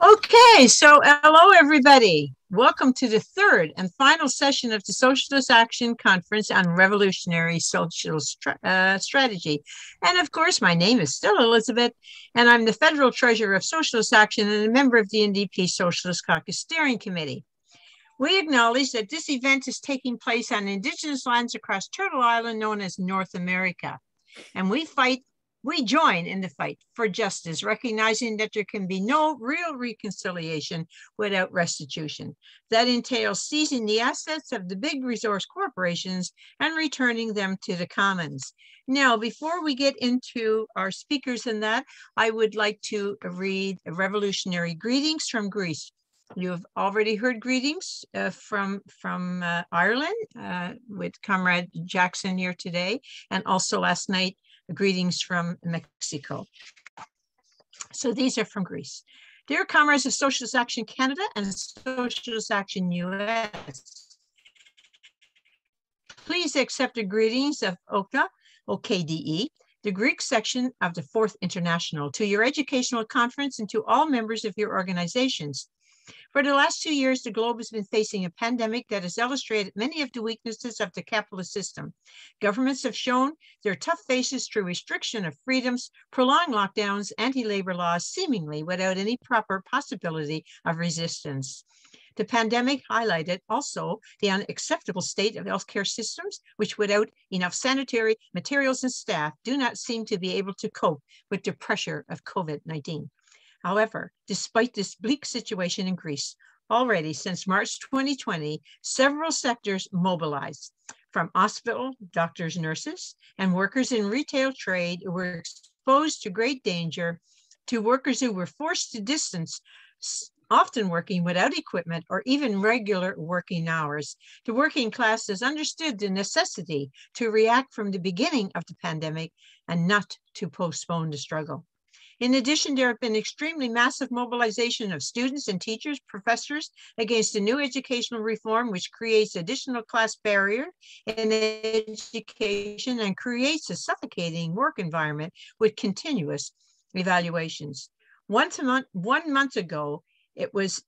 Okay, so hello everybody. Welcome to the third and final session of the Socialist Action Conference on Revolutionary Social Strategy. And of course, my name is still Elizabeth, and I'm the Federal Treasurer of Socialist Action and a member of the NDP Socialist Caucus Steering Committee. We acknowledge that this event is taking place on indigenous lands across Turtle Island, known as North America. And we join in the fight for justice, recognizing that there can be no real reconciliation without restitution. That entails seizing the assets of the big resource corporations and returning them to the commons. Now, before we get into our speakers and that, I would like to read revolutionary greetings from Greece. You have already heard greetings from Ireland with Comrade Jackson here today, and also last night, greetings from Mexico. So these are from Greece. Dear comrades of Socialist Action Canada and Socialist Action US, please accept the greetings of OKDE, O-K-D-E, the Greek section of the Fourth International, to your educational conference and to all members of your organizations. For the last 2 years, the globe has been facing a pandemic that has illustrated many of the weaknesses of the capitalist system. Governments have shown their tough faces through restriction of freedoms, prolonged lockdowns, anti-labor laws, seemingly without any proper possibility of resistance. The pandemic highlighted also the unacceptable state of healthcare systems, which without enough sanitary materials and staff do not seem to be able to cope with the pressure of COVID-19. However, despite this bleak situation in Greece, already since March 2020, several sectors mobilized, from hospital, doctors, nurses, and workers in retail trade who were exposed to great danger, to workers who were forced to distance, often working without equipment or even regular working hours. The working class has understood the necessity to react from the beginning of the pandemic and not to postpone the struggle. In addition, there have been extremely massive mobilization of students and teachers, professors against the new educational reform, which creates additional class barrier in education and creates a suffocating work environment with continuous evaluations. One month ago, it was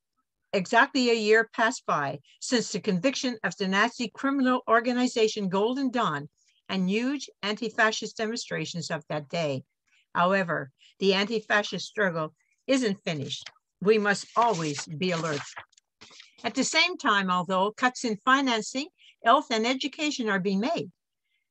exactly a year passed by since the conviction of the Nazi criminal organization Golden Dawn and huge anti-fascist demonstrations of that day. However, the anti-fascist struggle isn't finished. We must always be alert. At the same time, although cuts in financing, health and education are being made,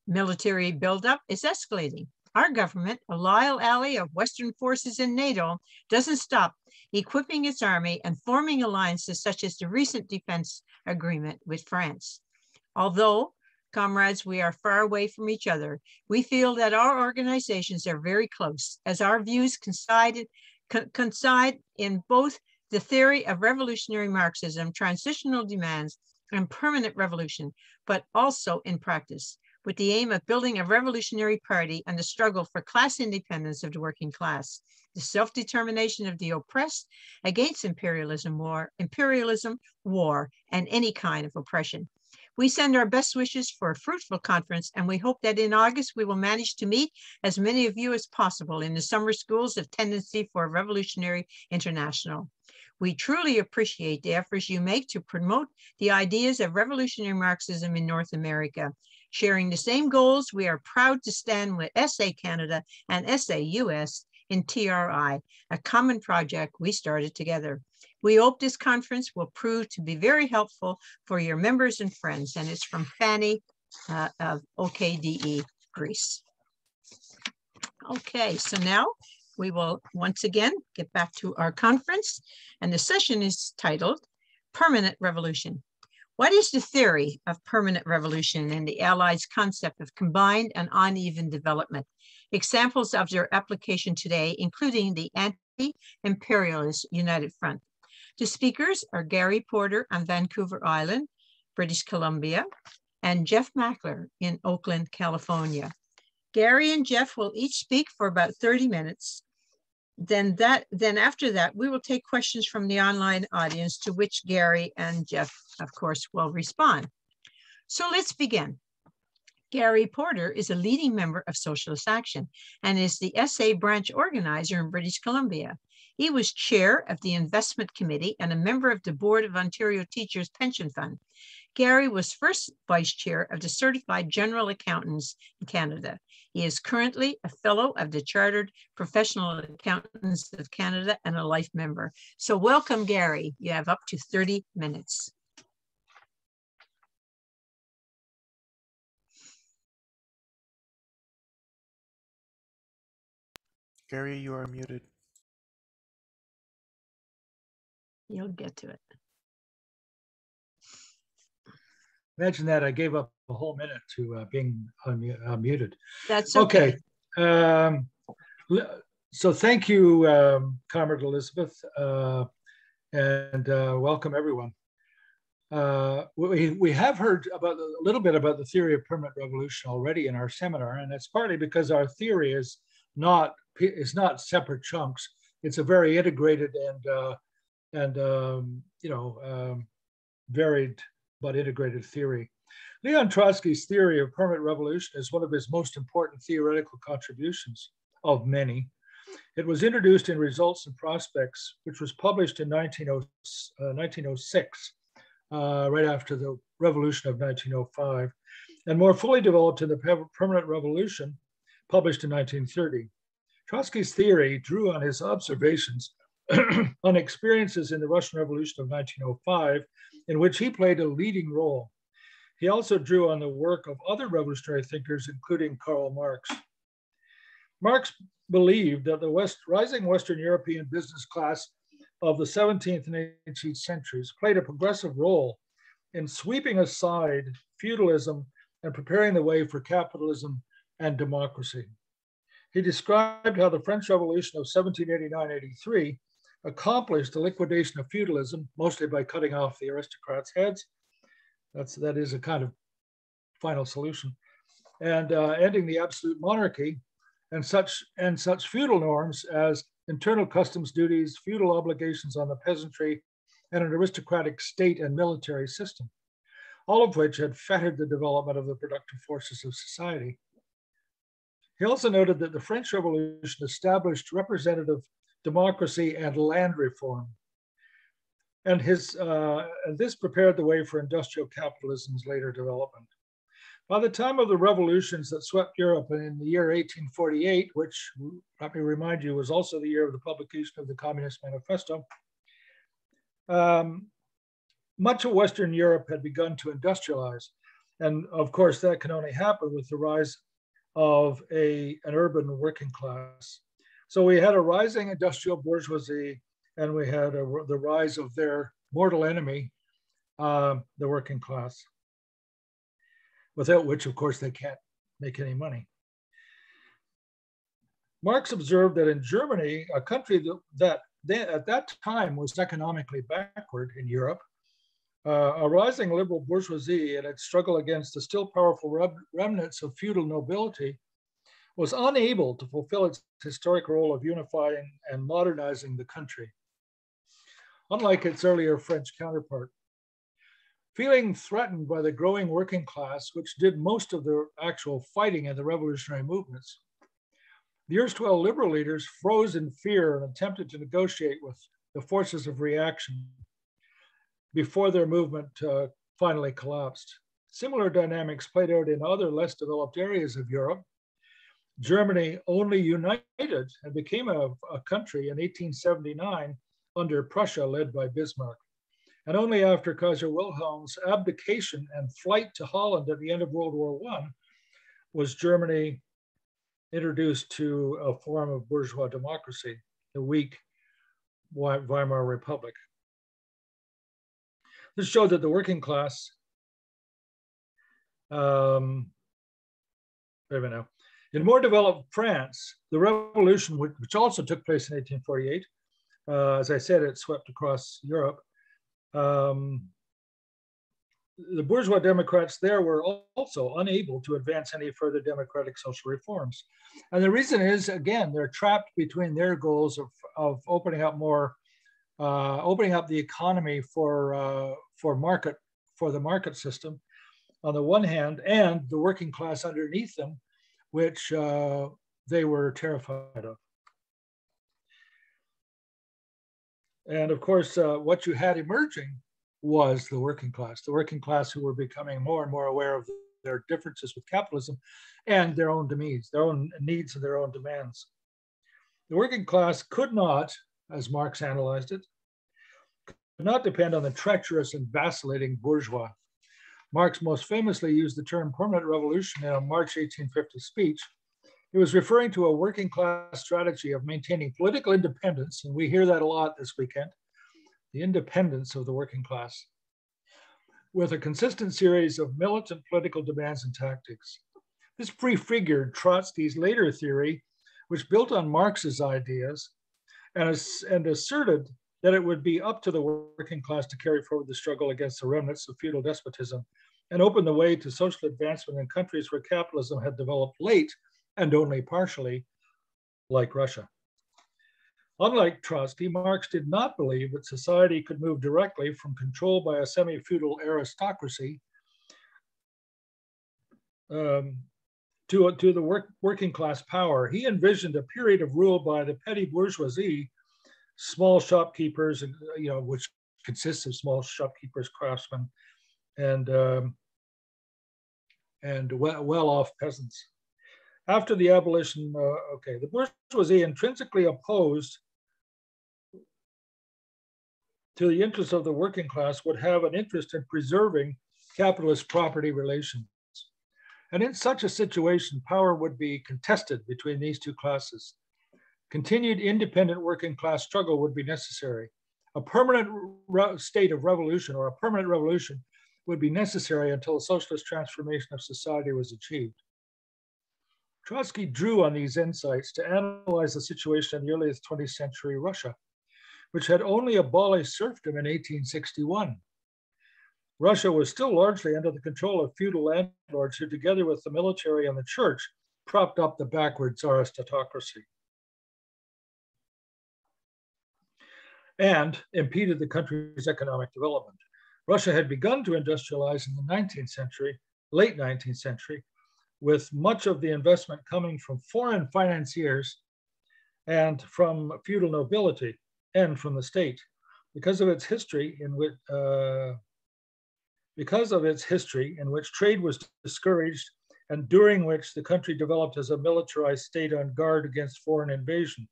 military buildup is escalating. Our government, a loyal ally of Western forces in NATO, doesn't stop equipping its army and forming alliances such as the recent defense agreement with France. Although comrades, we are far away from each other, we feel that our organizations are very close, as our views coincide in both the theory of revolutionary Marxism, transitional demands, and permanent revolution, but also in practice, with the aim of building a revolutionary party and the struggle for class independence of the working class, the self-determination of the oppressed against imperialism, war, and any kind of oppression. We send our best wishes for a fruitful conference, and we hope that in August we will manage to meet as many of you as possible in the summer schools of Tendency for Revolutionary International. We truly appreciate the efforts you make to promote the ideas of revolutionary Marxism in North America. Sharing the same goals, we are proud to stand with SA Canada and SA US in TRI, a common project we started together. We hope this conference will prove to be very helpful for your members and friends. And it's from Fanny of OKDE Greece. Okay, so now we will once again get back to our conference. And the session is titled Permanent Revolution. What is the theory of permanent revolution and the Allies' concept of combined and uneven development? Examples of their application today, including the anti-imperialist United Front. The speakers are Gary Porter on Vancouver Island, British Columbia, and Jeff Mackler in Oakland, California. Gary and Jeff will each speak for about 30 minutes. Then after that, we will take questions from the online audience, to which Gary and Jeff, of course, will respond. So let's begin. Gary Porter is a leading member of Socialist Action and is the SA branch organizer in British Columbia. He was chair of the investment committee and a member of the board of Ontario Teachers Pension Fund. Gary was first vice chair of the Certified General Accountants in Canada. He is currently a fellow of the Chartered Professional Accountants of Canada and a life member. So welcome, Gary. You have up to 30 minutes. Gary, you are muted. You'll get to it. Imagine that, I gave up a whole minute to being unmuted. That's okay. So thank you, Comrade Elizabeth, and welcome everyone. We have heard about a little bit about the theory of permanent revolution already in our seminar, and that's partly because our theory is not separate chunks. It's a very integrated and varied but integrated theory. Leon Trotsky's theory of permanent revolution is one of his most important theoretical contributions of many. It was introduced in Results and Prospects, which was published in 1906, right after the revolution of 1905, and more fully developed in the Permanent Revolution, published in 1930. Trotsky's theory drew on his observations on experiences in the Russian Revolution of 1905, in which he played a leading role. He also drew on the work of other revolutionary thinkers, including Karl Marx. Marx believed that the rising Western European business class of the 17th and 18th centuries played a progressive role in sweeping aside feudalism and preparing the way for capitalism and democracy. He described how the French Revolution of 1789-83 accomplished the liquidation of feudalism, mostly by cutting off the aristocrats' heads. That is a kind of final solution, and ending the absolute monarchy, and such feudal norms as internal customs duties, feudal obligations on the peasantry, and an aristocratic state and military system, all of which had fettered the development of the productive forces of society. He also noted that the French Revolution established representative democracy and land reform, and this prepared the way for industrial capitalism's later development. By the time of the revolutions that swept Europe in the year 1848, which, let me remind you, was also the year of the publication of the Communist Manifesto, much of Western Europe had begun to industrialize. And of course, that can only happen with the rise of an urban working class. So we had a rising industrial bourgeoisie, and we had the rise of their mortal enemy, the working class, without which, of course, they can't make any money. Marx observed that in Germany, a country that at that time was economically backward in Europe, a rising liberal bourgeoisie and its struggle against the still powerful remnants of feudal nobility was unable to fulfill its historic role of unifying and modernizing the country, unlike its earlier French counterpart. Feeling threatened by the growing working class, which did most of the actual fighting in the revolutionary movements, the erstwhile liberal leaders froze in fear and attempted to negotiate with the forces of reaction before their movement finally collapsed. Similar dynamics played out in other less developed areas of Europe. Germany only united and became a country in 1879 under Prussia, led by Bismarck. And only after Kaiser Wilhelm's abdication and flight to Holland at the end of World War I was Germany introduced to a form of bourgeois democracy, the weak Weimar Republic. This showed that the working class, in more developed France, the revolution, which also took place in 1848, as I said, it swept across Europe. The bourgeois democrats there were also unable to advance any further democratic social reforms. And the reason is, again, they're trapped between their goals of opening up the economy for the market system on the one hand, and the working class underneath them, which they were terrified of. And of course, what you had emerging was the working class who were becoming more and more aware of their differences with capitalism and their own demands, and their own demands. The working class could not, as Marx analyzed it, could not depend on the treacherous and vacillating bourgeois. Marx most famously used the term permanent revolution in a March 1850 speech. He was referring to a working class strategy of maintaining political independence, and we hear that a lot this weekend, the independence of the working class, with a consistent series of militant political demands and tactics. This prefigured Trotsky's later theory, which built on Marx's ideas and asserted that it would be up to the working class to carry forward the struggle against the remnants of feudal despotism and open the way to social advancement in countries where capitalism had developed late and only partially, like Russia. Unlike Trotsky, Marx did not believe that society could move directly from control by a semi-feudal aristocracy to the working class power. He envisioned a period of rule by the petty bourgeoisie, small shopkeepers, and which consists of small shopkeepers, craftsmen, and well-off peasants. After the abolition, the bourgeoisie intrinsically opposed to the interests of the working class would have an interest in preserving capitalist property relations. And in such a situation, power would be contested between these two classes. Continued independent working class struggle would be necessary. A permanent state of revolution or a permanent revolution would be necessary until a socialist transformation of society was achieved. Trotsky drew on these insights to analyze the situation in the earliest 20th century Russia, which had only abolished serfdom in 1861. Russia was still largely under the control of feudal landlords who, together with the military and the church, propped up the backward Tsarist autocracy and impeded the country's economic development. Russia had begun to industrialize in the 19th century, late 19th century, with much of the investment coming from foreign financiers and from feudal nobility and from the state. Because of its history in which trade was discouraged and during which the country developed as a militarized state on guard against foreign invasion.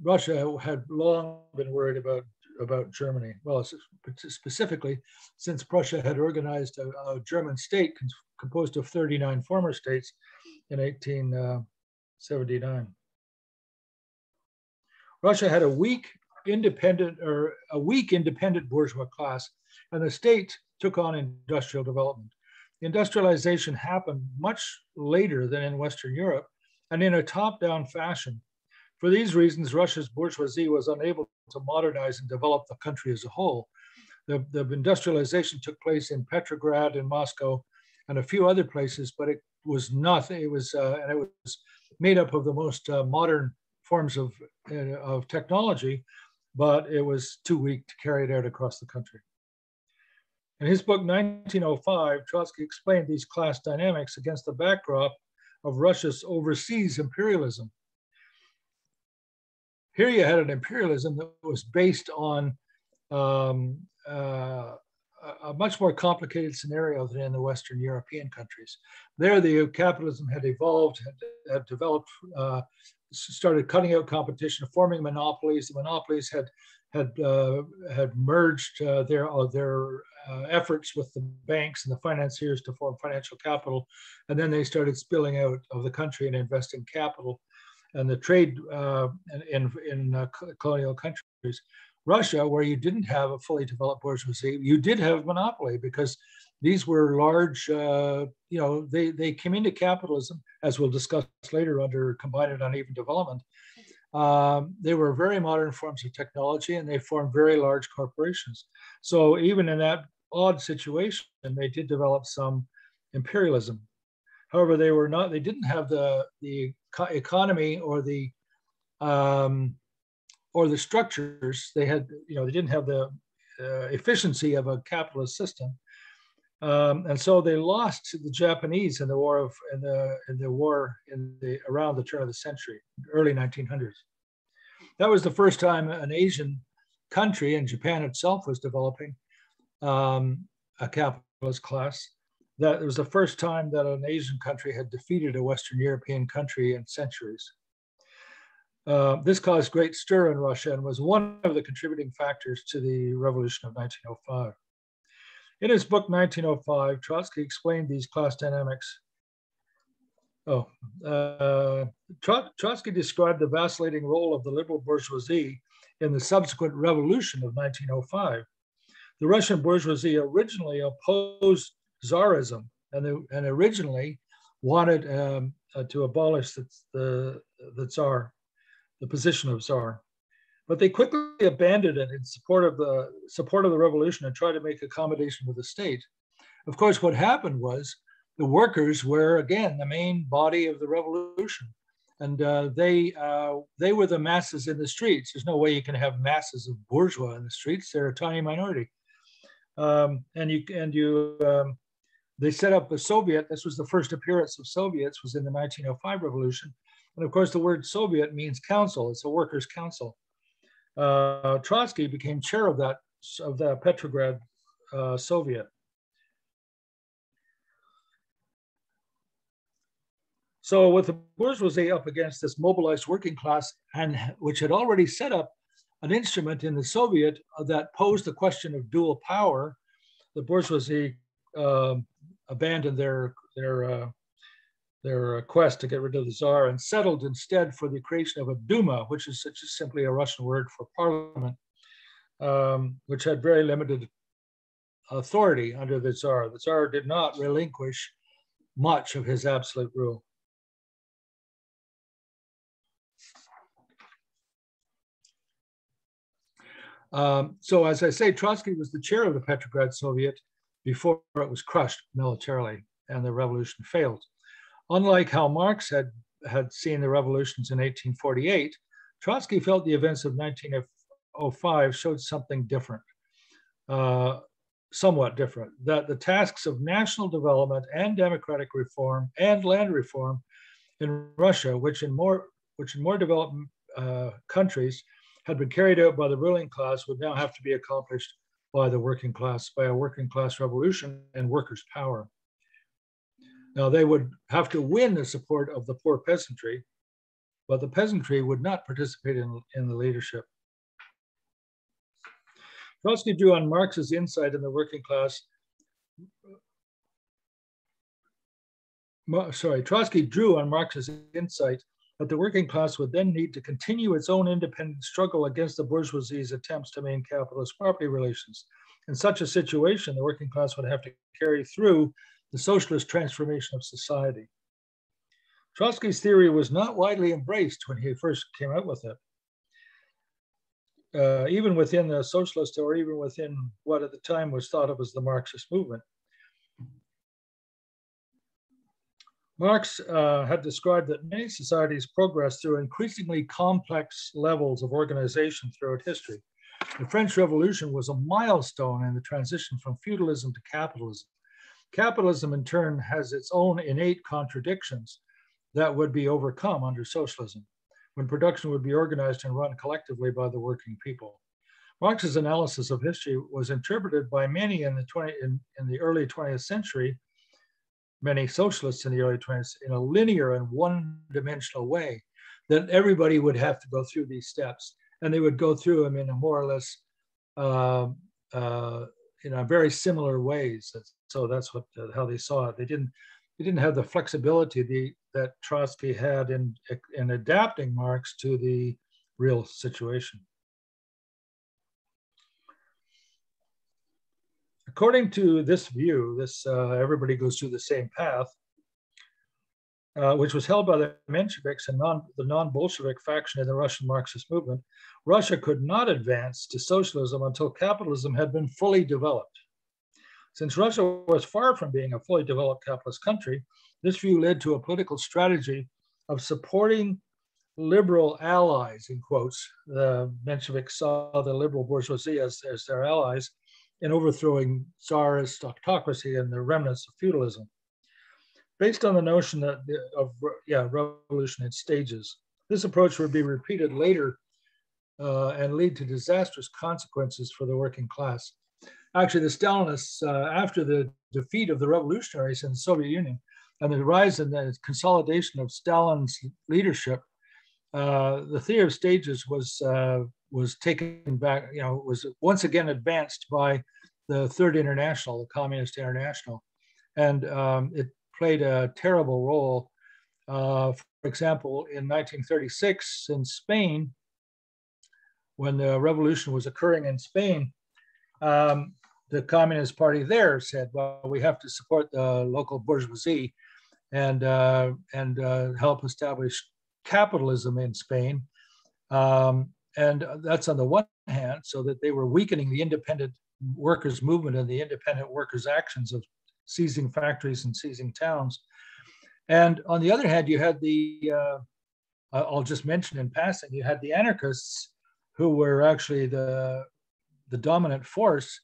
Russia had long been worried about Germany. Well, specifically, since Prussia had organized a German state composed of 39 former states in 1879. Russia had a weak independent bourgeois class, and the state took on industrial development. Industrialization happened much later than in Western Europe and in a top-down fashion. For these reasons, Russia's bourgeoisie was unable to modernize and develop the country as a whole. The industrialization took place in Petrograd and Moscow and a few other places, but it was nothing. It was made up of the most modern forms of technology, but it was too weak to carry it out across the country. In his book 1905, Trotsky explained these class dynamics against the backdrop of Russia's overseas imperialism. Here you had an imperialism that was based on a much more complicated scenario than in the Western European countries. There, the capitalism had evolved, had developed, started cutting out competition, forming monopolies. The monopolies had merged their efforts with the banks and the financiers to form financial capital, and then they started spilling out of the country and investing capital. And the trade in colonial countries. Russia, where you didn't have a fully developed bourgeoisie, you did have monopoly because these were large, they came into capitalism, as we'll discuss later under combined and uneven development. They were very modern forms of technology and they formed very large corporations. So even in that odd situation, they did develop some imperialism. However, they didn't have the economy or the structures. They had, they didn't have the efficiency of a capitalist system, and so they lost to the Japanese in the around the turn of the century, early 1900s. that was the first time an Asian country, and Japan itself was developing a capitalist class, that it was the first time that an Asian country had defeated a Western European country in centuries. This caused great stir in Russia and was one of the contributing factors to the revolution of 1905. In his book, 1905, Trotsky explained these class dynamics. Trotsky described the vacillating role of the liberal bourgeoisie in the subsequent revolution of 1905. The Russian bourgeoisie originally opposed Tsarism and originally wanted to abolish the Tsar, the position of Tsar. But they quickly abandoned it in support of the revolution and tried to make accommodation with the state. Of course, what happened was the workers were, again, the main body of the revolution. And they were the masses in the streets. There's no way you can have masses of bourgeois in the streets. They're a tiny minority. They set up a Soviet. This was the first appearance of Soviets, was in the 1905 revolution. And of course, the word Soviet means council. It's a workers' council. Trotsky became chair of that Petrograd Soviet. So with the bourgeoisie up against this mobilized working class, and which had already set up an instrument in the Soviet that posed the question of dual power, the bourgeoisie abandoned their quest to get rid of the Tsar and settled instead for the creation of a Duma, which is just simply a Russian word for parliament, which had very limited authority under the Tsar. The Tsar did not relinquish much of his absolute rule. So as I say, Trotsky was the chair of the Petrograd Soviet before it was crushed militarily and the revolution failed. Unlike how Marx had seen the revolutions in 1848, Trotsky felt the events of 1905 showed something different, somewhat different, that the tasks of national development and democratic reform and land reform in Russia, which in more developed countries had been carried out by the ruling class, would now have to be accomplished by the working class, by a working class revolution and workers' power. Now, they would have to win the support of the poor peasantry, but the peasantry would not participate in the leadership. Trotsky drew on Marx's insight in the working class. Trotsky drew on Marx's insight that the working class would then need to continue its own independent struggle against the bourgeoisie's attempts to maintain capitalist property relations. In such a situation, the working class would have to carry through the socialist transformation of society. Trotsky's theory was not widely embraced when he first came out with it. Even within the socialist, or even within what at the time was thought of as the Marxist movement. Marx had described that many societies progress through increasingly complex levels of organization throughout history. The French Revolution was a milestone in the transition from feudalism to capitalism. Capitalism, in turn, has its own innate contradictions that would be overcome under socialism, when production would be organized and run collectively by the working people. Marx's analysis of history was interpreted by many many socialists in the early 20s in a linear and one-dimensional way, that everybody would have to go through these steps, and they would go through them in a more or less, very similar ways. So that's what how they saw it. They didn't have the flexibility that Trotsky had in adapting Marx to the real situation. According to this view, everybody goes through the same path, which was held by the Mensheviks and the non-Bolshevik faction in the Russian Marxist movement, Russia could not advance to socialism until capitalism had been fully developed. Since Russia was far from being a fully developed capitalist country, this view led to a political strategy of supporting liberal allies, in quotes. The Mensheviks saw the liberal bourgeoisie as their allies, in overthrowing Tsarist autocracy and the remnants of feudalism. Based on the notion of revolution in stages, this approach would be repeated later and lead to disastrous consequences for the working class. Actually, the Stalinists, after the defeat of the revolutionaries in the Soviet Union and the rise and the consolidation of Stalin's leadership, the theory of stages was taken back, was once again advanced by the Third International, the Communist International. And it played a terrible role. For example, in 1936 in Spain, when the revolution was occurring in Spain, the Communist Party there said, well, we have to support the local bourgeoisie and help establish capitalism in Spain. And that's on the one hand, so that they were weakening the independent workers' movement and the independent workers' actions of seizing factories and seizing towns. And on the other hand, you had the, I'll just mention in passing, you had the anarchists who were actually the dominant force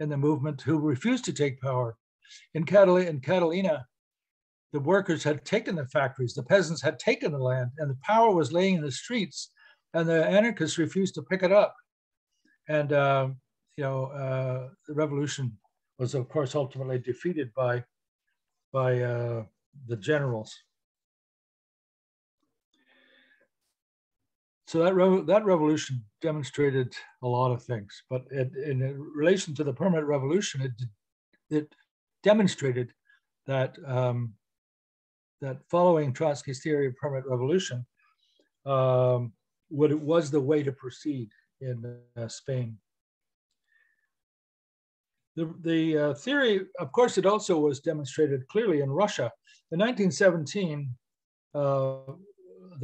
in the movement, who refused to take power. In Catalina, the workers had taken the factories, the peasants had taken the land, and the power was laying in the streets, and the anarchists refused to pick it up. And the revolution was, of course, ultimately defeated by the generals. So that revolution demonstrated a lot of things, but in relation to the permanent revolution, it demonstrated that following Trotsky's theory of permanent revolution, what it was the way to proceed in Spain. The theory, of course, it also was demonstrated clearly in Russia. In 1917, the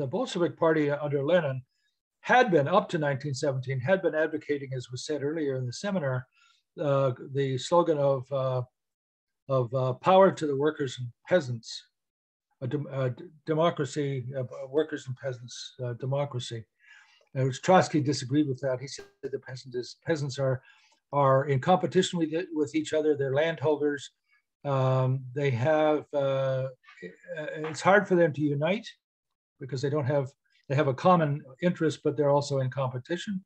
Bolshevik Party under Lenin had been, up to 1917, had been advocating, as was said earlier in the seminar, the slogan of power to the workers and peasants, democracy, workers and peasants, democracy. And which Trotsky disagreed with that. He said that the peasants are in competition with each other. They're landholders. They have, it's hard for them to unite because they have a common interest, but they're also in competition.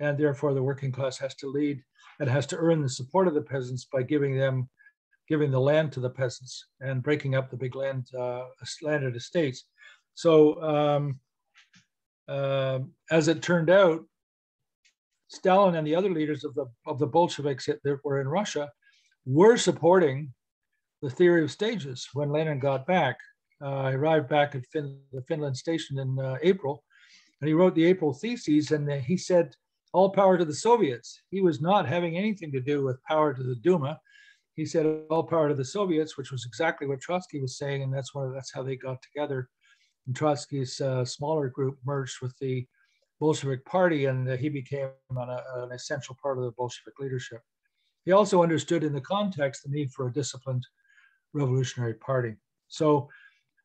And therefore the working class has to lead and has to earn the support of the peasants by giving the land to the peasants and breaking up the big landed estates. So as it turned out, Stalin and the other leaders of the Bolsheviks that were in Russia were supporting the theory of stages when Lenin got back. He arrived back at the Finland station in April, and he wrote the April Theses, and he said, all power to the Soviets. He was not having anything to do with power to the Duma. He said, all power to the Soviets, which was exactly what Trotsky was saying, and that's how they got together. And Trotsky's smaller group merged with the Bolshevik Party, and he became an essential part of the Bolshevik leadership. He also understood in the context the need for a disciplined revolutionary party. So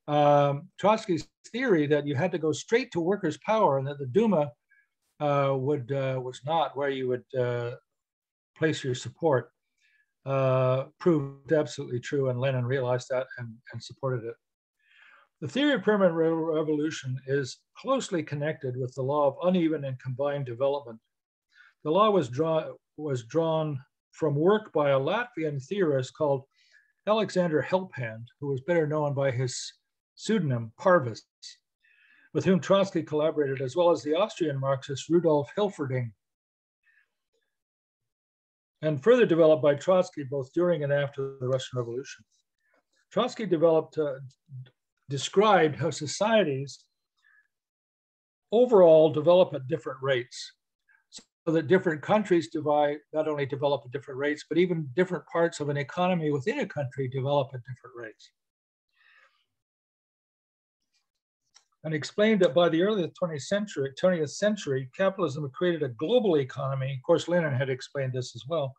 Trotsky's theory that you had to go straight to workers' power and that the Duma was not where you would place your support proved absolutely true, and Lenin realized that and supported it. The theory of permanent revolution is closely connected with the law of uneven and combined development. The law was drawn from work by a Latvian theorist called Alexander Helphand, who was better known by his pseudonym Parvis, with whom Trotsky collaborated, as well as the Austrian Marxist Rudolf Hilferding, and further developed by Trotsky both during and after the Russian Revolution. Trotsky described how societies overall develop at different rates, so that different countries not only develop at different rates, but even different parts of an economy within a country develop at different rates. And explained that by the early 20th century, capitalism had created a global economy. Of course, Lenin had explained this as well,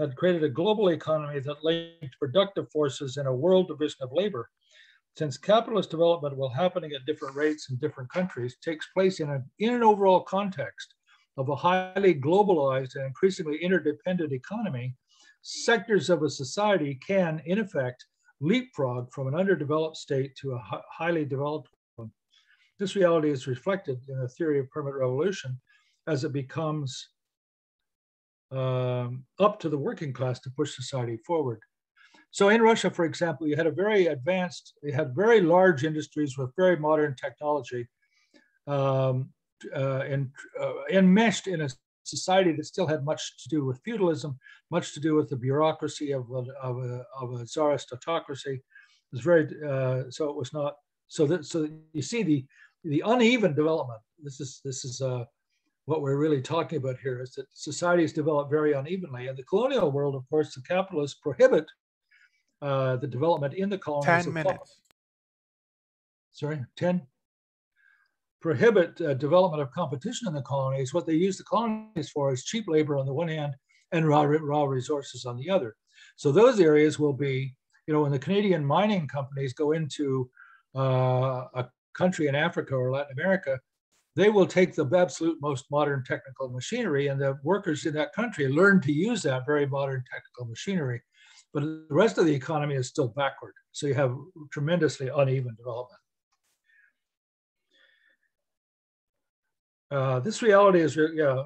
had created a global economy that linked productive forces in a world division of labor. Since capitalist development, while happening at different rates in different countries, takes place in an overall context of a highly globalized and increasingly interdependent economy, sectors of a society can, in effect, leapfrog from an underdeveloped state to a highly developed one. This reality is reflected in the theory of permanent revolution as it becomes up to the working class to push society forward. So in Russia, for example, you had a very advanced, you had very large industries with very modern technology enmeshed in a society that still had much to do with feudalism, much to do with the bureaucracy of a czarist autocracy. It was very, so it was not, so you see the uneven development. This is what we're really talking about here, is that societies develop very unevenly. In the colonial world, of course, the capitalists prohibit the development in the colonies. 10 minutes. Sorry, 10? Prohibit development of competition in the colonies. What they use the colonies for is cheap labor on the one hand and raw resources on the other. So those areas will be, you know, when the Canadian mining companies go into a country in Africa or Latin America, they will take the absolute most modern technical machinery, and the workers in that country learn to use that very modern technical machinery. But the rest of the economy is still backward. So you have tremendously uneven development. This reality is, yeah,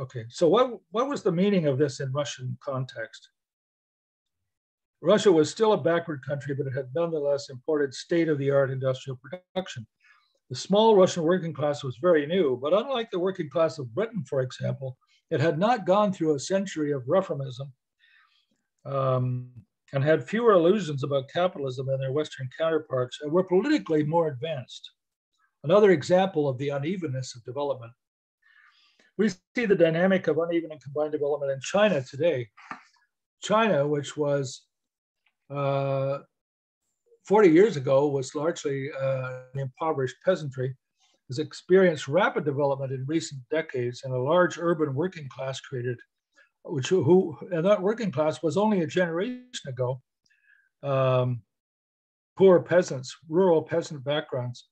okay. So what was the meaning of this in Russian context? Russia was still a backward country, but it had nonetheless imported state-of-the-art industrial production. The small Russian working class was very new, but unlike the working class of Britain, for example, it had not gone through a century of reformism, and had fewer illusions about capitalism than their Western counterparts, and were politically more advanced. Another example of the unevenness of development. We see the dynamic of uneven and combined development in China today. China, which was 40 years ago, was largely an impoverished peasantry, has experienced rapid development in recent decades, and a large urban working class created, and that working class was only a generation ago, poor peasants, rural peasant backgrounds.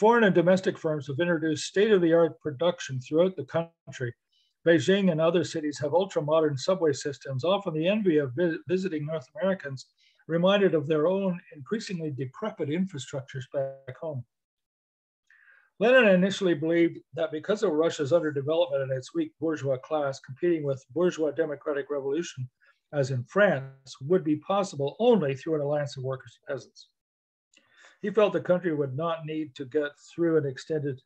Foreign and domestic firms have introduced state-of-the-art production throughout the country. Beijing and other cities have ultra-modern subway systems, often the envy of visiting North Americans, reminded of their own increasingly decrepit infrastructures back home. Lenin initially believed that because of Russia's underdevelopment and its weak bourgeois class competing with bourgeois democratic revolution, as in France, would be possible only through an alliance of workers and peasants. He felt the country would not need to go through an extended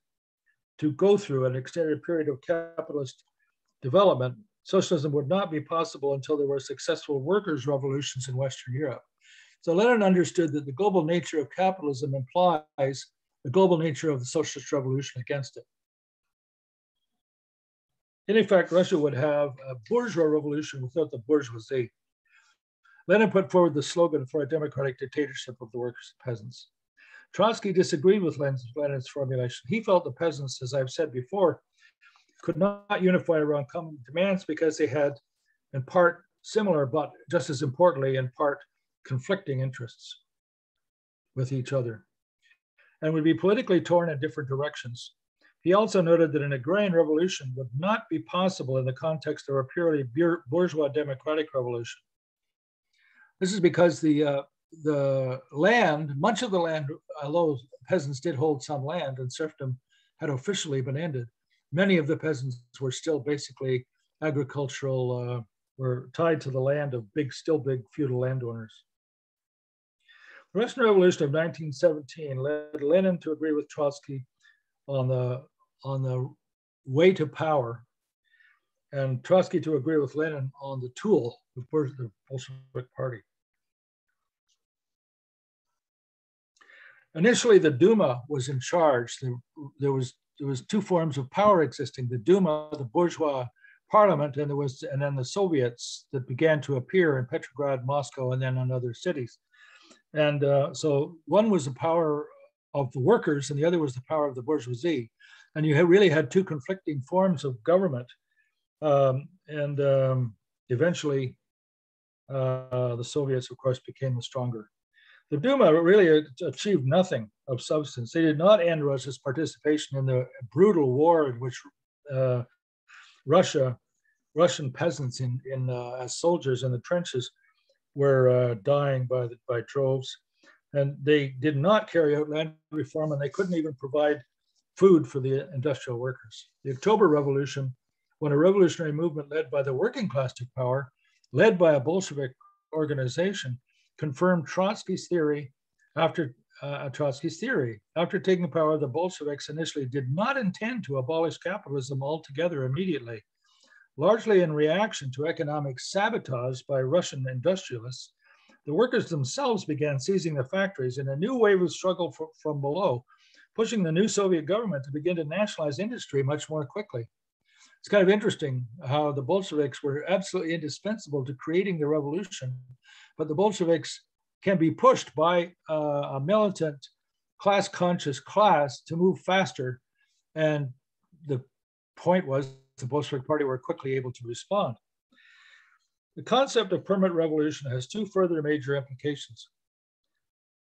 period of capitalist development. Socialism would not be possible until there were successful workers' revolutions in Western Europe. So Lenin understood that the global nature of capitalism implies the global nature of the socialist revolution against it. In effect, Russia would have a bourgeois revolution without the bourgeoisie. Lenin put forward the slogan for a democratic dictatorship of the workers and peasants. Trotsky disagreed with Lenin's formulation. He felt the peasants, as I've said before, could not unify around common demands because they had, in part, similar, but just as importantly, in part, conflicting interests with each other, and would be politically torn in different directions. He also noted that an agrarian revolution would not be possible in the context of a purely bourgeois democratic revolution. This is because the land, much of the land, although peasants did hold some land and serfdom had officially been ended, many of the peasants were still basically agricultural, were tied to the land of still big feudal landowners. The Russian Revolution of 1917 led Lenin to agree with Trotsky on the way to power, and Trotsky to agree with Lenin on the tool, the Bolshevik Party. Initially, the Duma was in charge. There was two forms of power existing: the Duma, the bourgeois parliament, and then the Soviets that began to appear in Petrograd, Moscow, and then in other cities. And so one was the power of the workers, and the other was the power of the bourgeoisie. And you really had two conflicting forms of government. Eventually, the Soviets, of course, became the stronger. The Duma really achieved nothing of substance. They did not end Russia's participation in the brutal war in which Russian peasants as soldiers in the trenches were dying by droves. And they did not carry out land reform, and they couldn't even provide food for the industrial workers. The October Revolution, when a revolutionary movement led by the working class took power, led by a Bolshevik organization, confirmed Trotsky's theory. After taking power, the Bolsheviks initially did not intend to abolish capitalism altogether immediately. Largely in reaction to economic sabotage by Russian industrialists, the workers themselves began seizing the factories in a new wave of struggle from below, pushing the new Soviet government to begin to nationalize industry much more quickly. It's kind of interesting how the Bolsheviks were absolutely indispensable to creating the revolution, but the Bolsheviks can be pushed by a militant, class-conscious class to move faster, and the point was the Bolshevik Party were quickly able to respond. The concept of permanent revolution has two further major implications.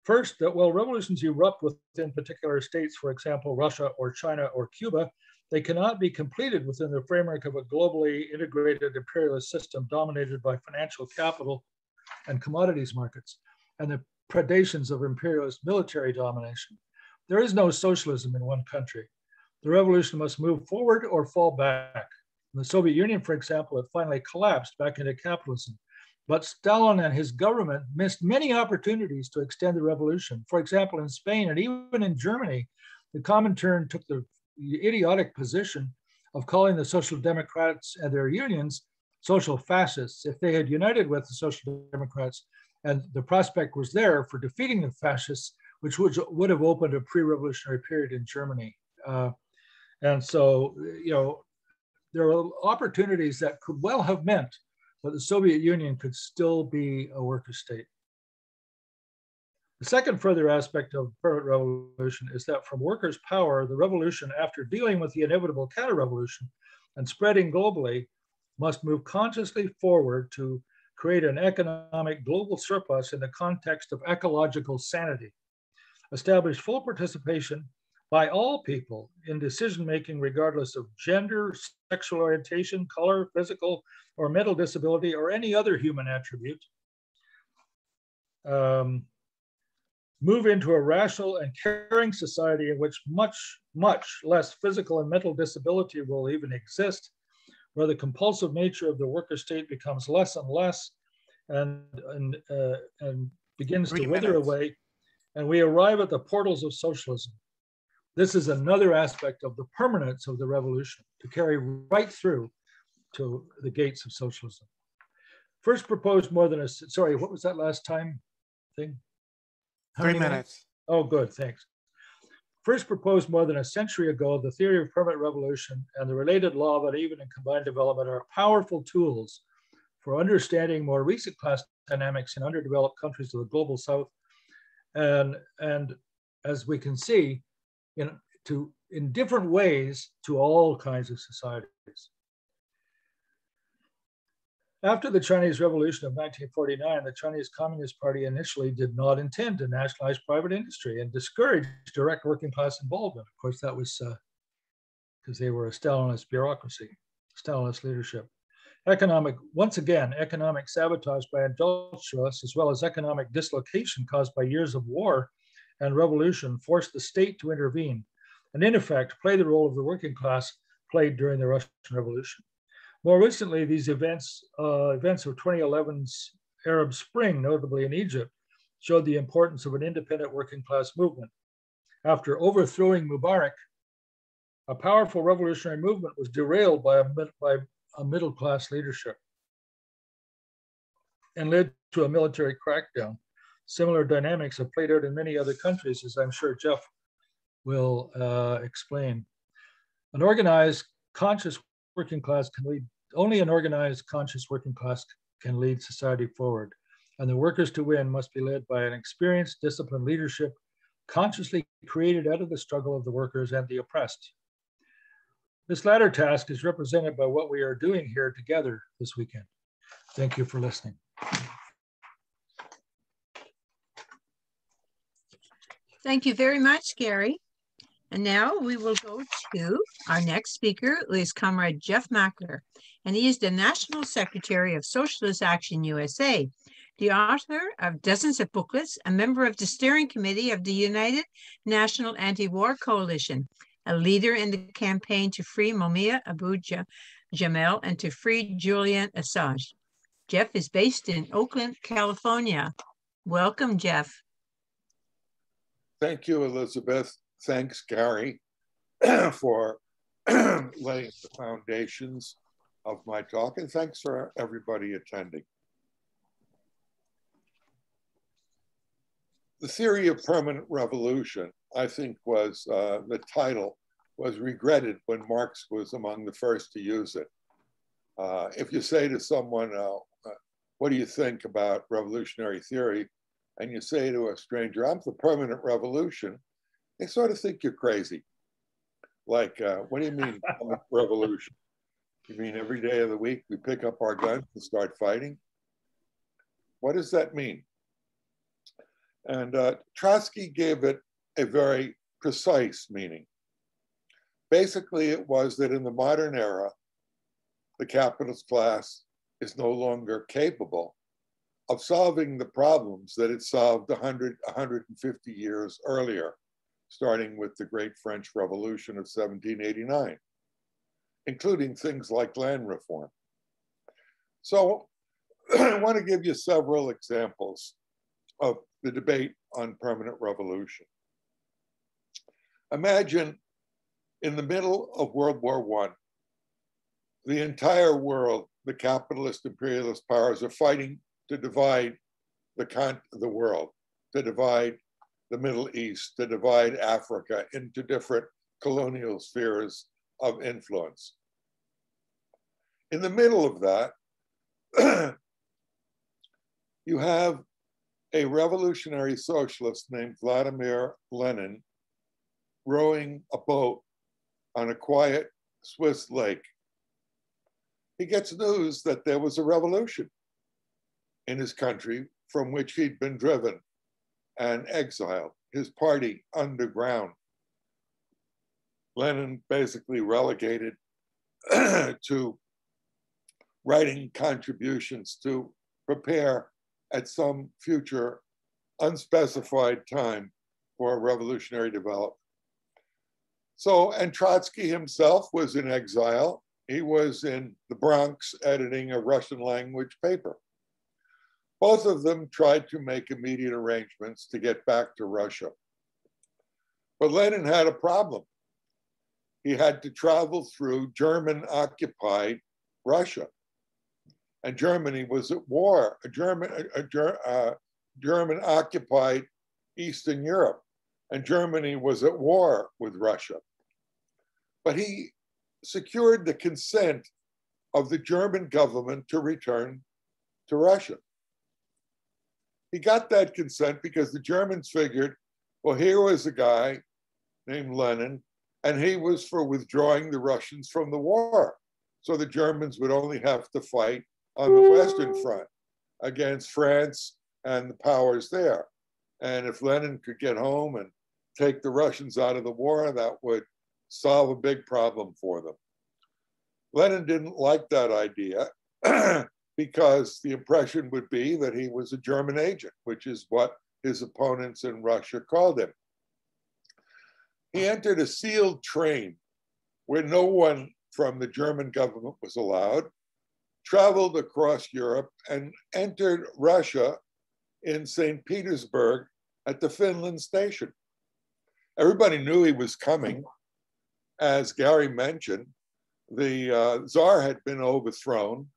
First, that while revolutions erupt within particular states, for example, Russia or China or Cuba, they cannot be completed within the framework of a globally integrated imperialist system dominated by financial capital and commodities markets and the predations of imperialist military domination. There is no socialism in one country. The revolution must move forward or fall back. In the Soviet Union, for example, it finally collapsed back into capitalism. But Stalin and his government missed many opportunities to extend the revolution. For example, in Spain and even in Germany, the Comintern took the idiotic position of calling the Social Democrats and their unions social fascists. If they had united with the Social Democrats, and the prospect was there for defeating the fascists, which would have opened a pre-revolutionary period in Germany. And so, you know, there are opportunities that could well have meant that the Soviet Union could still be a worker state. The second further aspect of permanent revolution is that from workers' power, the revolution, after dealing with the inevitable counter-revolution and spreading globally, must move consciously forward to create an economic global surplus in the context of ecological sanity, establish full participation by all people in decision-making regardless of gender, sexual orientation, color, physical or mental disability, or any other human attribute, move into a rational and caring society in which much less physical and mental disability will even exist, where the compulsive nature of the worker state becomes less and less and begins to wither away, and we arrive at the portals of socialism. This is another aspect of the permanence of the revolution to carry right through to the gates of socialism. First proposed more than a, sorry, what was that last time thing? 3 minutes. Oh, good, thanks. First proposed more than a century ago, the theory of permanent revolution and the related law of uneven and combined development are powerful tools for understanding more recent class dynamics in underdeveloped countries of the global south. And as we can see, in different ways to all kinds of societies. After the Chinese Revolution of 1949, the Chinese Communist Party initially did not intend to nationalize private industry and discouraged direct working class involvement. Of course, that was because they were a Stalinist bureaucracy, Stalinist leadership. Once again, economic sabotage by industrialists as well as economic dislocation caused by years of war and revolution forced the state to intervene and, in effect, play the role of the working class played during the Russian Revolution. More recently, these events of 2011's Arab Spring, notably in Egypt, showed the importance of an independent working class movement. After overthrowing Mubarak, a powerful revolutionary movement was derailed by a middle class leadership and led to a military crackdown. Similar dynamics have played out in many other countries, as I'm sure Jeff will explain. An organized, conscious working class can lead, only an organized, conscious working class can lead society forward. And the workers to win must be led by an experienced, disciplined leadership, consciously created out of the struggle of the workers and the oppressed. This latter task is represented by what we are doing here together this weekend. Thank you for listening. Thank you very much, Gary. And now we will go to our next speaker, who is Comrade Jeff Mackler, and he is the National Secretary of Socialist Action USA, the author of dozens of booklets, a member of the steering committee of the United National Anti-War Coalition, a leader in the campaign to free Mumia Abu-Jamal and to free Julian Assange. Jeff is based in Oakland, California. Welcome, Jeff. Thank you, Elizabeth. Thanks, Gary, for laying the foundations of my talk, and thanks for everybody attending. The Theory of Permanent Revolution, I think, was the title was regretted when Marx was among the first to use it. If you say to someone, what do you think about revolutionary theory? And you say to a stranger, I'm for permanent revolution, they sort of think you're crazy. Like, what do you mean permanent revolution? You mean every day of the week we pick up our guns and start fighting? What does that mean? And Trotsky gave it a very precise meaning. Basically, it was that in the modern era, the capitalist class is no longer capable of solving the problems that it solved 150 years earlier, starting with the Great French Revolution of 1789, including things like land reform. So I want to give you several examples of the debate on permanent revolution. Imagine in the middle of World War I, the entire world, the capitalist imperialist powers are fighting to divide the world, to divide the Middle East, to divide Africa into different colonial spheres of influence. In the middle of that, you have a revolutionary socialist named Vladimir Lenin rowing a boat on a quiet Swiss lake. He gets news that there was a revolution in his country from which he'd been driven and exiled, his party underground. Lenin basically relegated to writing contributions to prepare at some future unspecified time for a revolutionary development. So, and Trotsky himself was in exile. He was in the Bronx editing a Russian language paper. Both of them tried to make immediate arrangements to get back to Russia. But Lenin had a problem. He had to travel through German-occupied Russia. And Germany was at war, German occupied Eastern Europe, and Germany was at war with Russia. But he secured the consent of the German government to return to Russia. He got that consent because the Germans figured, well, here was a guy named Lenin, and he was for withdrawing the Russians from the war. So the Germans would only have to fight on the Western Front against France and the powers there. And if Lenin could get home and take the Russians out of the war, that would solve a big problem for them. Lenin didn't like that idea because the impression would be that he was a German agent, which is what his opponents in Russia called him. He entered a sealed train where no one from the German government was allowed, traveled across Europe, and entered Russia in St. Petersburg at the Finland station. Everybody knew he was coming. As Gary mentioned, the Tsar had been overthrown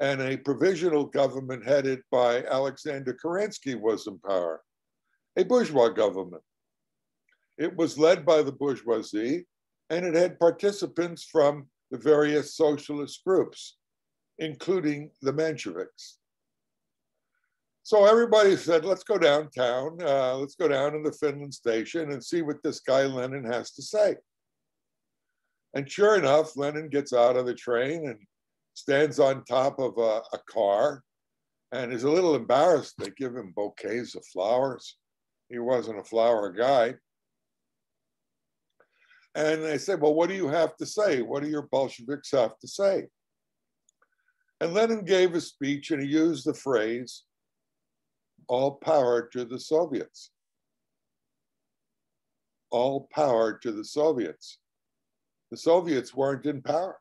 and a provisional government headed by Alexander Kerensky was in power, a bourgeois government. It was led by the bourgeoisie and it had participants from the various socialist groups, including the Mensheviks. So everybody said, let's go downtown, let's go down to the Finland station and see what this guy Lenin has to say. And sure enough, Lenin gets out of the train and stands on top of a car and is a little embarrassed. They give him bouquets of flowers. He wasn't a flower guy. And they said, well, what do you have to say? What do your Bolsheviks have to say? And Lenin gave a speech and he used the phrase, all power to the Soviets. All power to the Soviets. the Soviets weren't in power.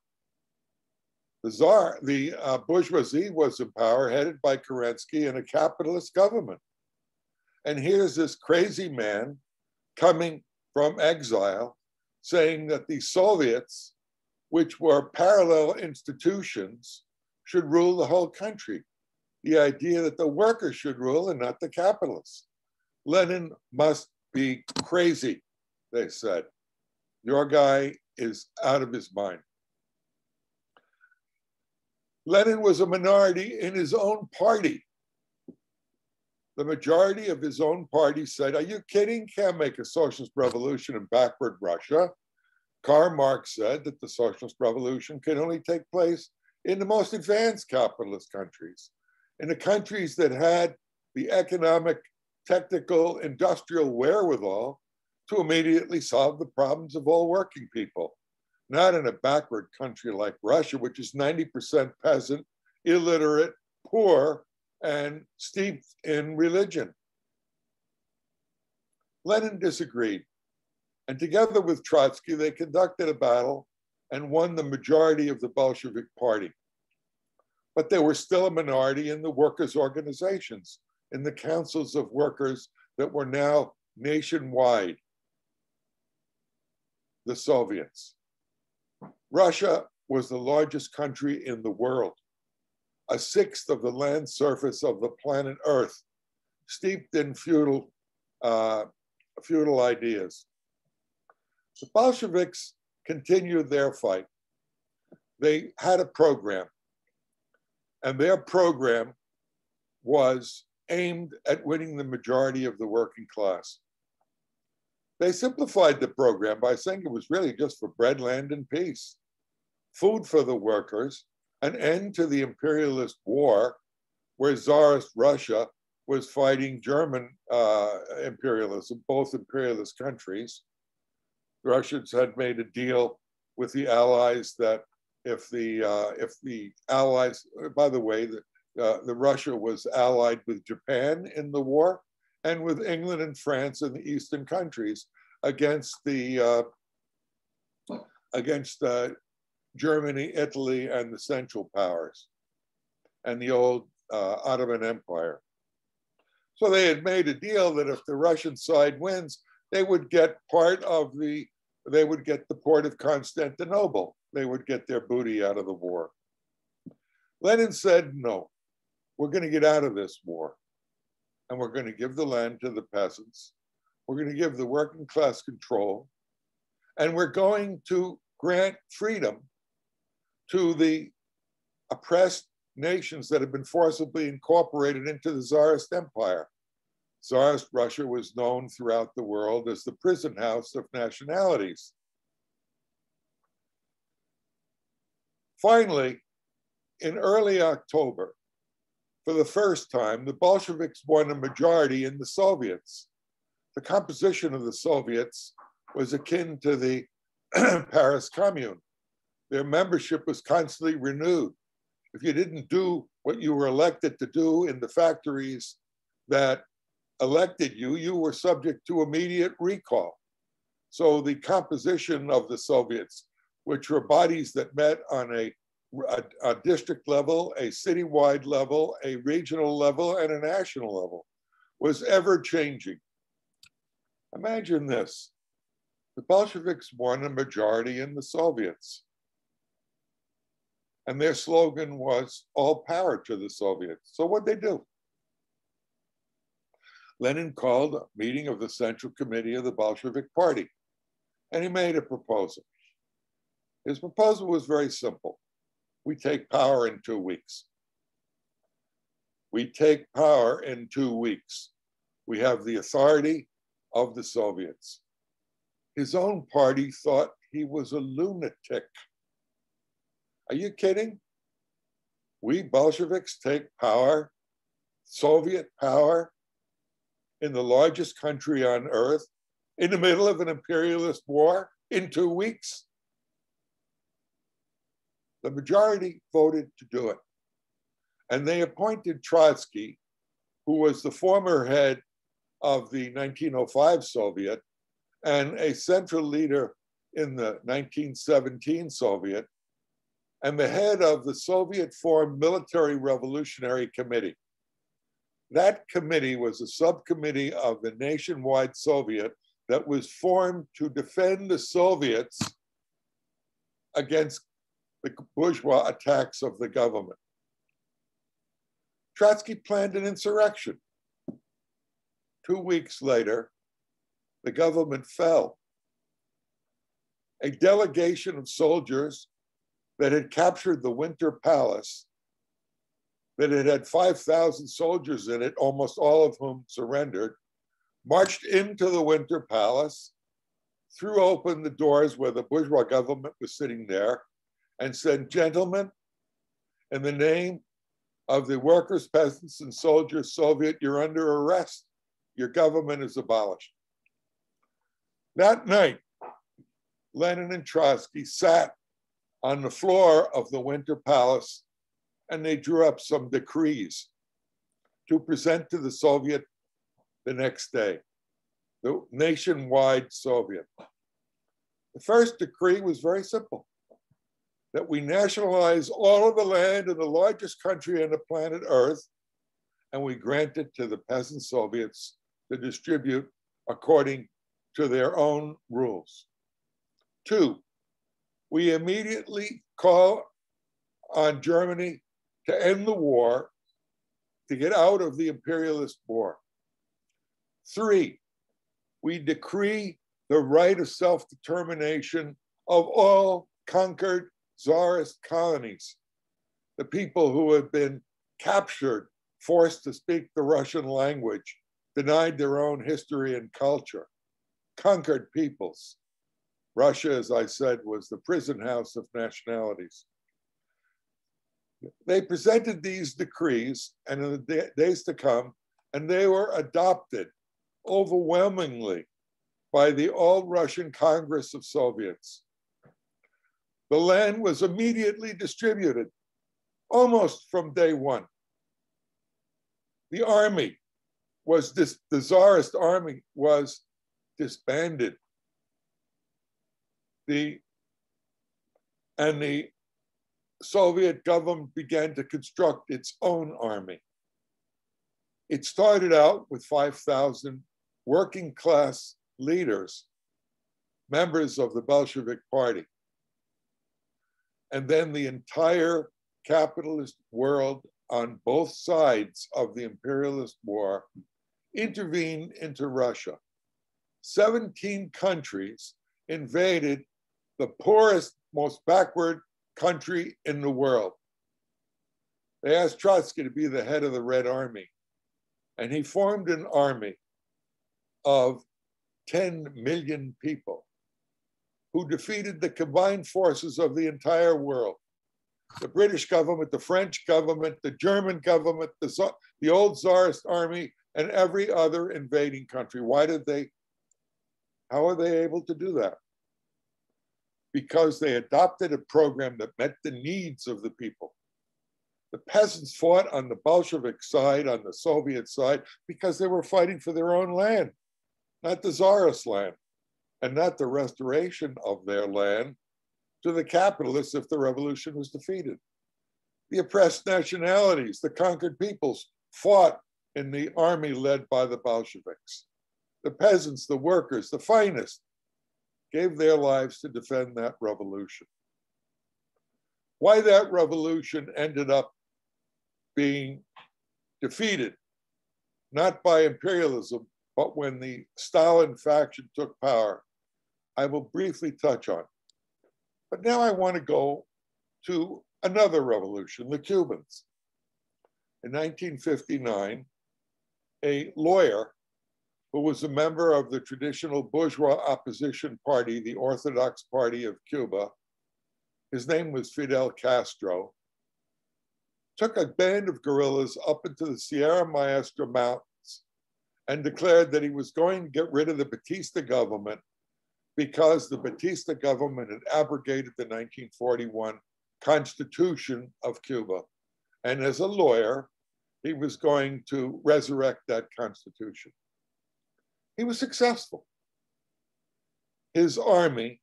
The Tsar, the bourgeoisie was in power, headed by Kerensky and a capitalist government. And here's this crazy man coming from exile saying that the Soviets, which were parallel institutions, should rule the whole country. The idea that the workers should rule and not the capitalists. Lenin must be crazy, they said. Your guy is out of his mind. Lenin was a minority in his own party. The majority of his own party said, are you kidding? Can't make a socialist revolution in backward Russia. Karl Marx said that the socialist revolution can only take place in the most advanced capitalist countries, in the countries that had the economic, technical, industrial wherewithal to immediately solve the problems of all working people, not in a backward country like Russia, which is 90% peasant, illiterate, poor, and steeped in religion. Lenin disagreed, and together with Trotsky, they conducted a battle and won the majority of the Bolshevik Party. But they were still a minority in the workers' organizations, in the councils of workers that were now nationwide, the Soviets. Russia was the largest country in the world, a sixth of the land surface of the planet Earth, steeped in feudal ideas. The Bolsheviks continued their fight. They had a program, and their program was aimed at winning the majority of the working class. They simplified the program by saying it was really just for bread, land, and peace, food for the workers, an end to the imperialist war where Tsarist Russia was fighting German imperialism, both imperialist countries. The Russians had made a deal with the Allies that if the Allies, by the way, the Russia was allied with Japan in the war and with England and France and the Eastern countries against Germany, Italy, and the Central Powers and the old Ottoman Empire. So they had made a deal that if the Russian side wins, they would get the port of Constantinople. They would get their booty out of the war. Lenin said, no, we're going to get out of this war. And we're going to give the land to the peasants. We're going to give the working class control. And we're going to grant freedom to the oppressed nations that have been forcibly incorporated into the Tsarist Empire. Tsarist Russia was known throughout the world as the prison house of nationalities. Finally, in early October, for the first time, the Bolsheviks won a majority in the Soviets. The composition of the Soviets was akin to the Paris Commune. Their membership was constantly renewed. If you didn't do what you were elected to do in the factories that elected you, you were subject to immediate recall. So the composition of the Soviets, which were bodies that met on a district level, a citywide level, a regional level, and a national level, was ever changing. Imagine this. The Bolsheviks won a majority in the Soviets. And their slogan was, all power to the Soviets. So what'd they do? Lenin called a meeting of the Central Committee of the Bolshevik Party, and he made a proposal. His proposal was very simple. We take power in 2 weeks. We take power in 2 weeks. We have the authority of the Soviets. His own party thought he was a lunatic. Are you kidding? We Bolsheviks take power, Soviet power, in the largest country on earth, in the middle of an imperialist war, in 2 weeks? The majority voted to do it. And they appointed Trotsky, who was the former head of the 1905 Soviet and a central leader in the 1917 Soviet and the head of the Soviet-formed Military Revolutionary Committee. That committee was a subcommittee of the nationwide Soviet that was formed to defend the Soviets against the bourgeois attacks of the government. Trotsky planned an insurrection. 2 weeks later, the government fell. A delegation of soldiers that had captured the Winter Palace, that it had 5,000 soldiers in it, almost all of whom surrendered, marched into the Winter Palace, threw open the doors where the bourgeois government was sitting there, and said, "Gentlemen, in the name of the workers, peasants, and soldiers Soviet, you're under arrest. Your government is abolished." That night, Lenin and Trotsky sat on the floor of the Winter Palace and they drew up some decrees to present to the Soviet the next day, the nationwide Soviet. The first decree was very simple, that we nationalize all of the land in the largest country on the planet Earth, and we grant it to the peasant Soviets to distribute according to their own rules. 2, we immediately call on Germany to end the war, to get out of the imperialist war. 3, we decree the right of self-determination of all conquered Tsarist colonies, the people who have been captured, forced to speak the Russian language, denied their own history and culture, conquered peoples. Russia, as I said, was the prison house of nationalities. They presented these decrees, and in the days to come, and they were adopted overwhelmingly by the All-Russian Congress of Soviets. The land was immediately distributed, almost from day one. The army was, the Tsarist army was disbanded. And the Soviet government began to construct its own army. It started out with 5,000 working class leaders, members of the Bolshevik Party. And then the entire capitalist world on both sides of the imperialist war intervened into Russia. 17 countries invaded the poorest, most backward country in the world. They asked Trotsky to be the head of the Red Army, and he formed an army of 10 million people who defeated the combined forces of the entire world. The British government, the French government, the German government, the old Tsarist army, and every other invading country. Why did they, how are they able to do that? Because they adopted a program that met the needs of the people. The peasants fought on the Bolshevik side, on the Soviet side, because they were fighting for their own land, not the Tsarist land, and not the restoration of their land to the capitalists if the revolution was defeated. The oppressed nationalities, the conquered peoples, fought in the army led by the Bolsheviks. The peasants, the workers, the finest, gave their lives to defend that revolution. Why that revolution ended up being defeated, not by imperialism, but when the Stalin faction took power, I will briefly touch on. But now I want to go to another revolution, the Cubans. In 1959, a lawyer who was a member of the traditional bourgeois opposition party, the Orthodox Party of Cuba, his name was Fidel Castro, took a band of guerrillas up into the Sierra Maestra Mountains and declared that he was going to get rid of the Batista government because the Batista government had abrogated the 1941 Constitution of Cuba. And as a lawyer, he was going to resurrect that constitution. He was successful. His army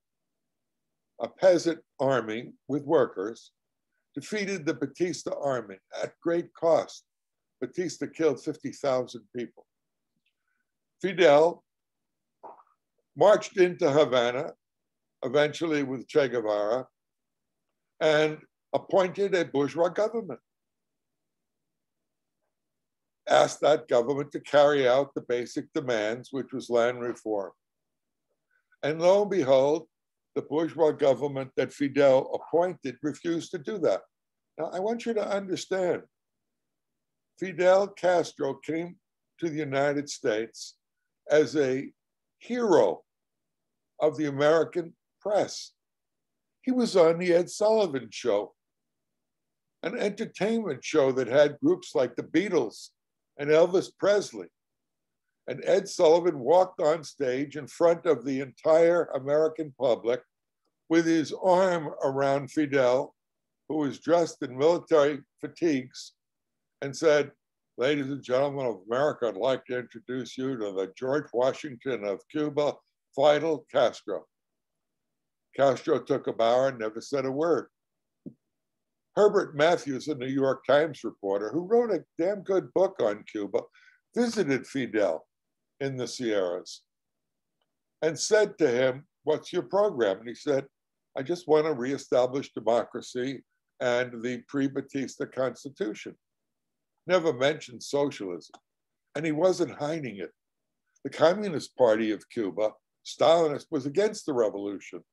a peasant army with workers, defeated the Batista army at great cost. Batista killed 50,000 people. Fidel marched into Havana, eventually with Che Guevara, and appointed a bourgeois government. Asked that government to carry out the basic demands, which was land reform. And lo and behold, the bourgeois government that Fidel appointed refused to do that. Now, I want you to understand, Fidel Castro came to the United States as a hero of the American press. He was on the Ed Sullivan Show, an entertainment show that had groups like the Beatles and Elvis Presley. And Ed Sullivan walked on stage in front of the entire American public with his arm around Fidel, who was dressed in military fatigues, and said, "Ladies and gentlemen of America, I'd like to introduce you to the George Washington of Cuba, Fidel Castro." Castro took a bow and never said a word. Herbert Matthews, a New York Times reporter who wrote a damn good book on Cuba, visited Fidel in the Sierras and said to him, "What's your program?" And he said, "I just want to reestablish democracy and the pre-Batista constitution." Never mentioned socialism. And he wasn't hiding it. The Communist Party of Cuba, Stalinist, was against the revolution.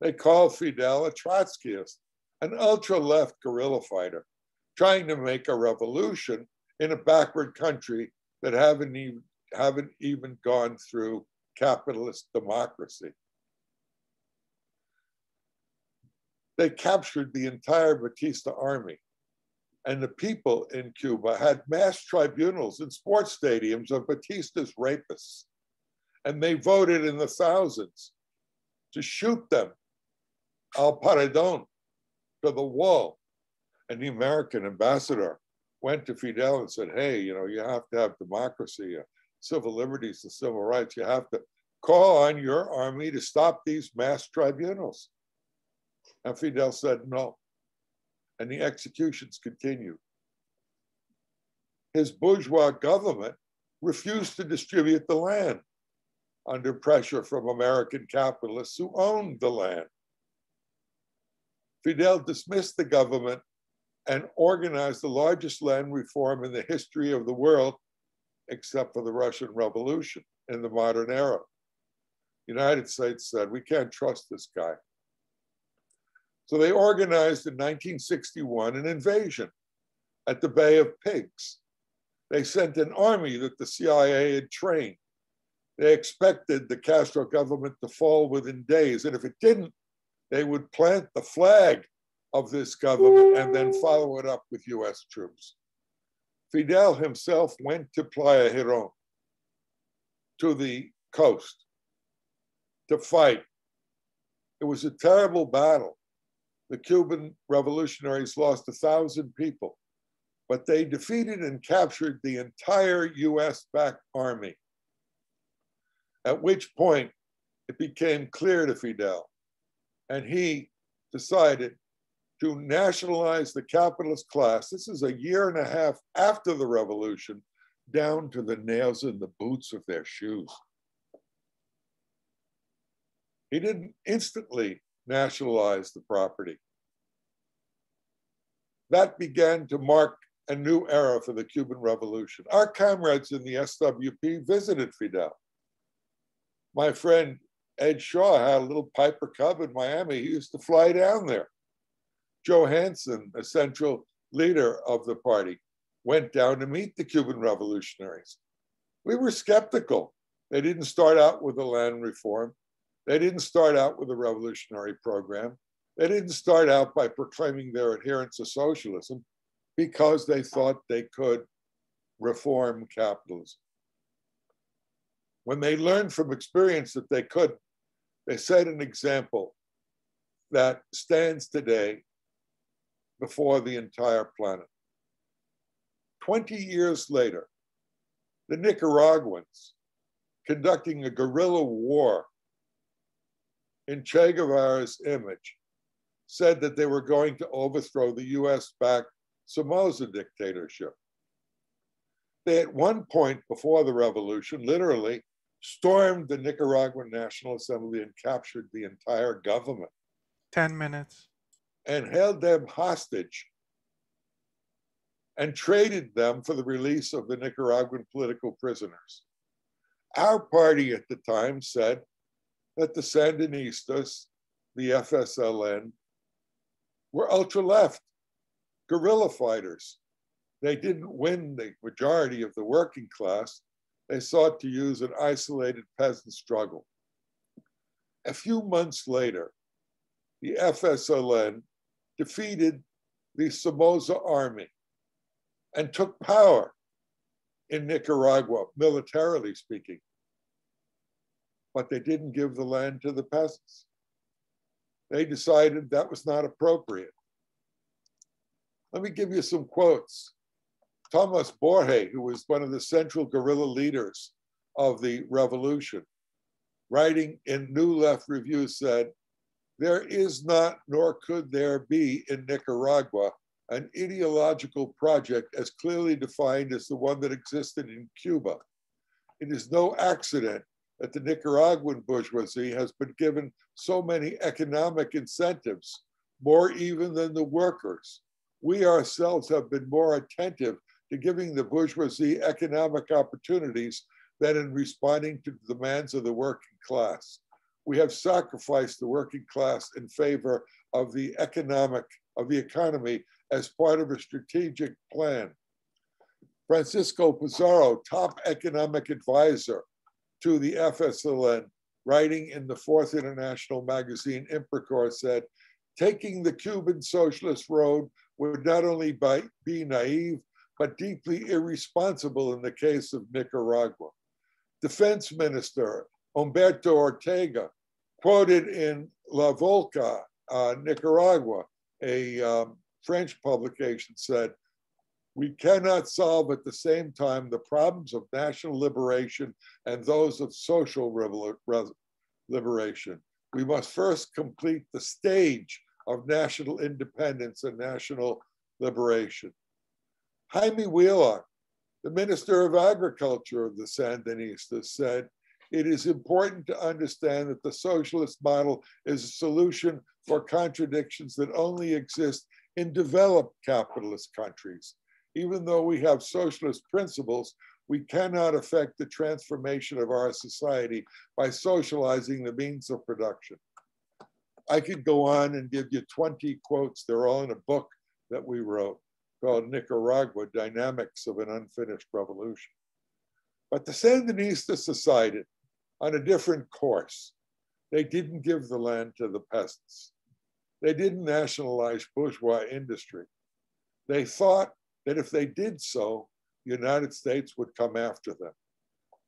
They called Fidel a Trotskyist, an ultra-left guerrilla fighter, trying to make a revolution in a backward country that haven't even gone through capitalist democracy. They captured the entire Batista army, and the people in Cuba had mass tribunals in sports stadiums of Batista's rapists, and they voted in the thousands to shoot them al paredón, to the wall. And the American ambassador went to Fidel and said, "Hey, you know, you have to have democracy, civil liberties and civil rights. You have to call on your army to stop these mass tribunals." And Fidel said no. And the executions continued. His bourgeois government refused to distribute the land under pressure from American capitalists who owned the land. Fidel dismissed the government and organized the largest land reform in the history of the world, except for the Russian Revolution in the modern era. The United States said, "We can't trust this guy." So they organized in 1961 an invasion at the Bay of Pigs. They sent an army that the CIA had trained. They expected the Castro government to fall within days, and if it didn't, they would plant the flag of this government and then follow it up with US troops. Fidel himself went to Playa Giron, to the coast, to fight. It was a terrible battle. The Cuban revolutionaries lost 1,000 people, but they defeated and captured the entire US-backed army, at which point it became clear to Fidel, and he decided to nationalize the capitalist class. This is a year and a half after the revolution, down to the nails in the boots of their shoes. He didn't instantly nationalize the property. That began to mark a new era for the Cuban Revolution. Our comrades in the SWP visited Fidel. My friend Ed Shaw had a little Piper Cub in Miami. He used to fly down there. Joe Hansen, a central leader of the party, went down to meet the Cuban revolutionaries. We were skeptical. They didn't start out with the land reform. They didn't start out with a revolutionary program. They didn't start out by proclaiming their adherence to socialism because they thought they could reform capitalism. When they learned from experience that they could, they set an example that stands today before the entire planet. 20 years later, the Nicaraguans, conducting a guerrilla war in Che Guevara's image, said that they were going to overthrow the US-backed Somoza dictatorship. They, at one point before the revolution, literally stormed the Nicaraguan National Assembly and captured the entire government. 10 minutes. And held them hostage and traded them for the release of the Nicaraguan political prisoners. Our party at the time said that the Sandinistas, the FSLN, were ultra-left, guerrilla fighters. They didn't win the majority of the working class. They sought to use an isolated peasant struggle. A few months later, the FSLN defeated the Somoza army and took power in Nicaragua, militarily speaking. But they didn't give the land to the peasants. They decided that was not appropriate. Let me give you some quotes. Tomás Borges, who was one of the central guerrilla leaders of the revolution, writing in New Left Review, said, "There is not, nor could there be in Nicaragua, an ideological project as clearly defined as the one that existed in Cuba. It is no accident that the Nicaraguan bourgeoisie has been given so many economic incentives, more even than the workers. We ourselves have been more attentive to giving the bourgeoisie economic opportunities than in responding to the demands of the working class. We have sacrificed the working class in favor of the economy as part of a strategic plan." Francisco Pizarro, top economic advisor to the FSLN, writing in the Fourth International magazine, Imprecar, said, "Taking the Cuban socialist road would not only be naive, but deeply irresponsible in the case of Nicaragua." Defense Minister Humberto Ortega, quoted in La Volca, Nicaragua, a French publication, said, "We cannot solve at the same time the problems of national liberation and those of social liberation. We must first complete the stage of national independence and national liberation." Jaime Wheelock, the Minister of Agriculture of the Sandinistas, said, "It is important to understand that the socialist model is a solution for contradictions that only exist in developed capitalist countries. Even though we have socialist principles, we cannot affect the transformation of our society by socializing the means of production." I could go on and give you 20 quotes. They're all in a book that we wrote called Nicaragua, Dynamics of an Unfinished Revolution. But the Sandinistas decided on a different course. They didn't give the land to the peasants. They didn't nationalize bourgeois industry. They thought that if they did so, the United States would come after them.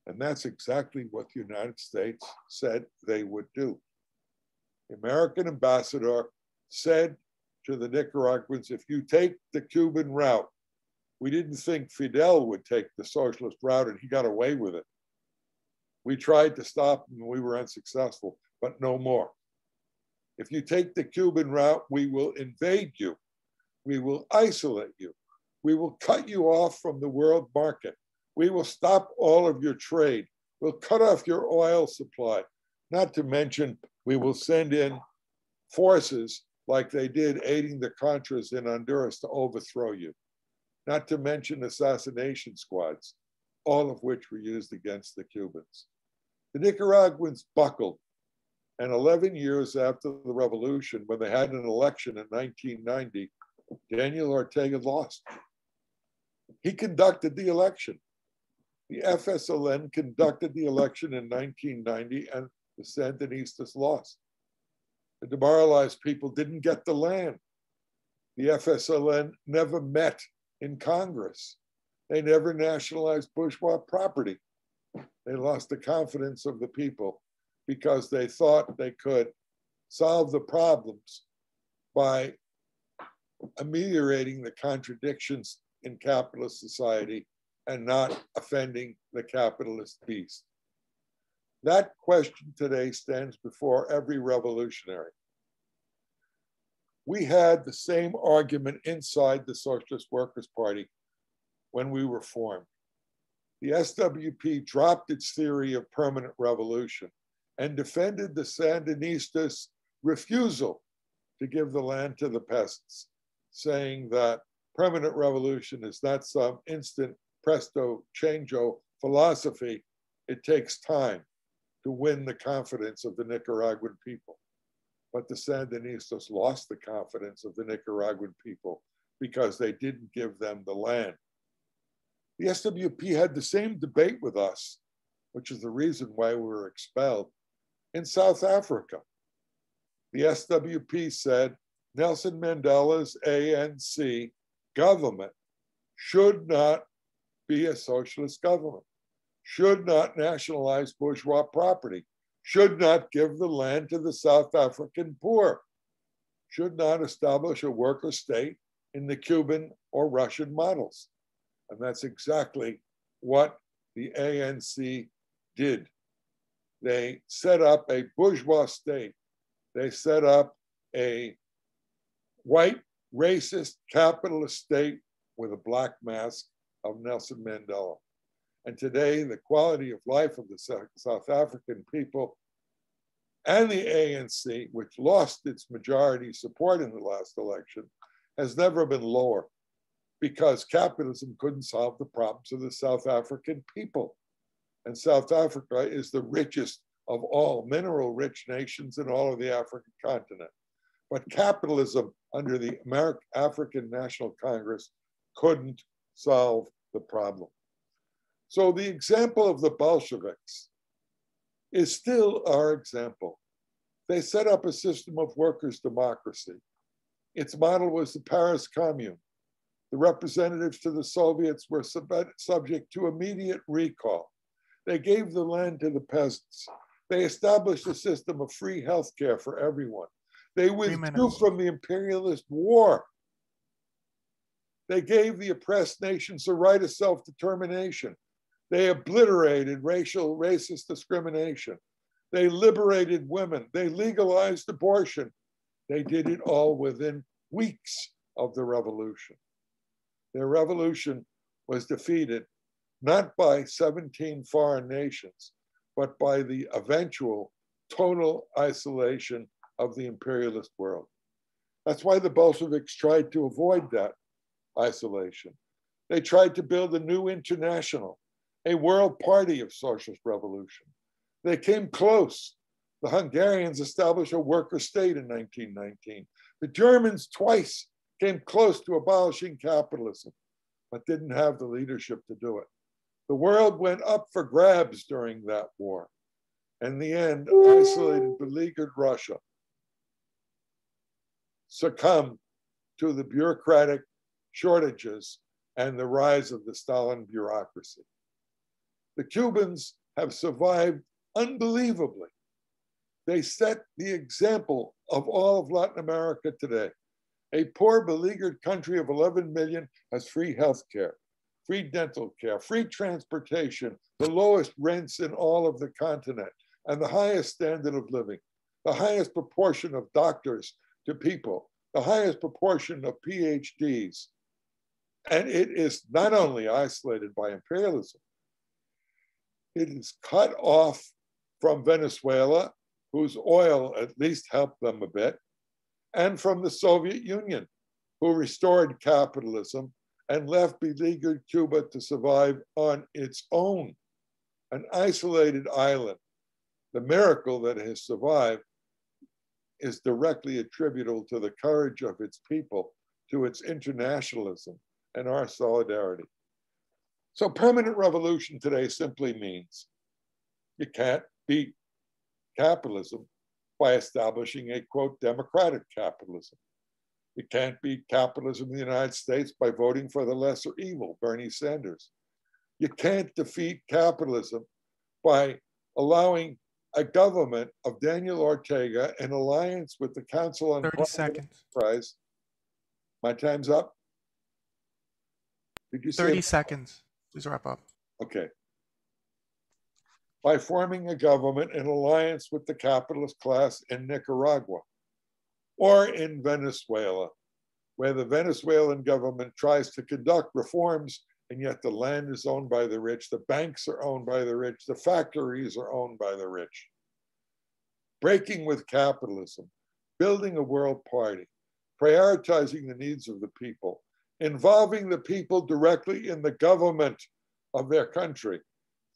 And that's exactly what the United States said they would do. The American ambassador said to the Nicaraguans, "If you take the Cuban route," we didn't think Fidel would take the socialist route, and he got away with it. We tried to stop him, and we were unsuccessful, but no more. "If you take the Cuban route, we will invade you. We will isolate you. We will cut you off from the world market. We will stop all of your trade. We'll cut off your oil supply. Not to mention, we will send in forces like they did aiding the Contras in Honduras to overthrow you. Not to mention assassination squads, all of which were used against the Cubans." The Nicaraguans buckled. And 11 years after the revolution, when they had an election in 1990, Daniel Ortega lost. He conducted the election. The FSLN conducted the election in 1990, and the Sandinistas lost. The demoralized people didn't get the land. The FSLN never met in Congress. They never nationalized bourgeois property. They lost the confidence of the people, because they thought they could solve the problems by ameliorating the contradictions in capitalist society and not offending the capitalist beast. That question today stands before every revolutionary. We had the same argument inside the Socialist Workers' Party when we were formed. The SWP dropped its theory of permanent revolution and defended the Sandinistas' refusal to give the land to the peasants, saying that permanent revolution is not some instant presto changeo philosophy. It takes time to win the confidence of the Nicaraguan people. But the Sandinistas lost the confidence of the Nicaraguan people because they didn't give them the land. The SWP had the same debate with us, which is the reason why we were expelled, in South Africa. The SWP said Nelson Mandela's ANC government should not be a socialist government, should not nationalize bourgeois property, should not give the land to the South African poor, should not establish a worker state in the Cuban or Russian models. And that's exactly what the ANC did. They set up a bourgeois state. They set up a white, racist, capitalist state with a black mask of Nelson Mandela. And today, the quality of life of the South African people and the ANC, which lost its majority support in the last election, has never been lower because capitalism couldn't solve the problems of the South African people. And South Africa is the richest of all mineral-rich nations in all of the African continent. But capitalism under the African National Congress couldn't solve the problem. So the example of the Bolsheviks is still our example. They set up a system of workers' democracy. Its model was the Paris Commune. The representatives to the Soviets were subject to immediate recall. They gave the land to the peasants. They established a system of free health care for everyone. They withdrew from the imperialist war. They gave the oppressed nations the right of self-determination. They obliterated racial, racist discrimination. They liberated women. They legalized abortion. They did it all within weeks of the revolution. Their revolution was defeated not by 17 foreign nations, but by the eventual total isolation of the imperialist world. That's why the Bolsheviks tried to avoid that isolation. They tried to build a new international, a world party of socialist revolution. They came close. The Hungarians established a worker state in 1919. The Germans twice came close to abolishing capitalism, but didn't have the leadership to do it. The world went up for grabs during that war. In the end, isolated, beleaguered Russia succumbed to the bureaucratic shortages and the rise of the Stalin bureaucracy. The Cubans have survived unbelievably. They set the example of all of Latin America today. A poor, beleaguered country of 11 million has free health care, free dental care, free transportation, the lowest rents in all of the continent, and the highest standard of living, the highest proportion of doctors to people, the highest proportion of PhDs. And it is not only isolated by imperialism, it is cut off from Venezuela, whose oil at least helped them a bit, and from the Soviet Union, who restored capitalism and left beleaguered Cuba to survive on its own, an isolated island. The miracle that has survived is directly attributable to the courage of its people, to its internationalism, and our solidarity. So permanent revolution today simply means you can't beat capitalism by establishing a, quote, democratic capitalism. You can't beat capitalism in the United States by voting for the lesser evil, Bernie Sanders. You can't defeat capitalism by allowing a government of Daniel Ortega in alliance with the Council on Foreign Enterprise. My time's up. Did you 30 seconds. Please wrap up. Okay. by forming a government in alliance with the capitalist class in Nicaragua or in Venezuela, where the Venezuelan government tries to conduct reforms, and yet the land is owned by the rich, the banks are owned by the rich, the factories are owned by the rich. Breaking with capitalism, building a world party, prioritizing the needs of the people, involving the people directly in the government of their country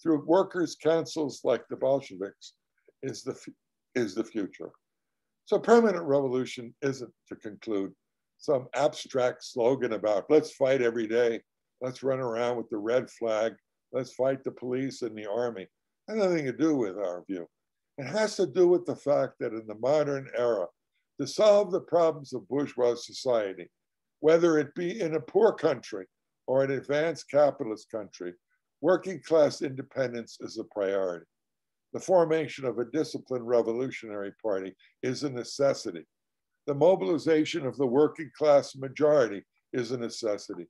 through workers' councils like the Bolsheviks is the future. So permanent revolution isn't, to conclude, some abstract slogan about let's fight every day, let's run around with the red flag, let's fight the police and the army. It has nothing to do with our view. It has to do with the fact that in the modern era, to solve the problems of bourgeois society, whether it be in a poor country or an advanced capitalist country, working class independence is a priority. The formation of a disciplined revolutionary party is a necessity. The mobilization of the working class majority is a necessity.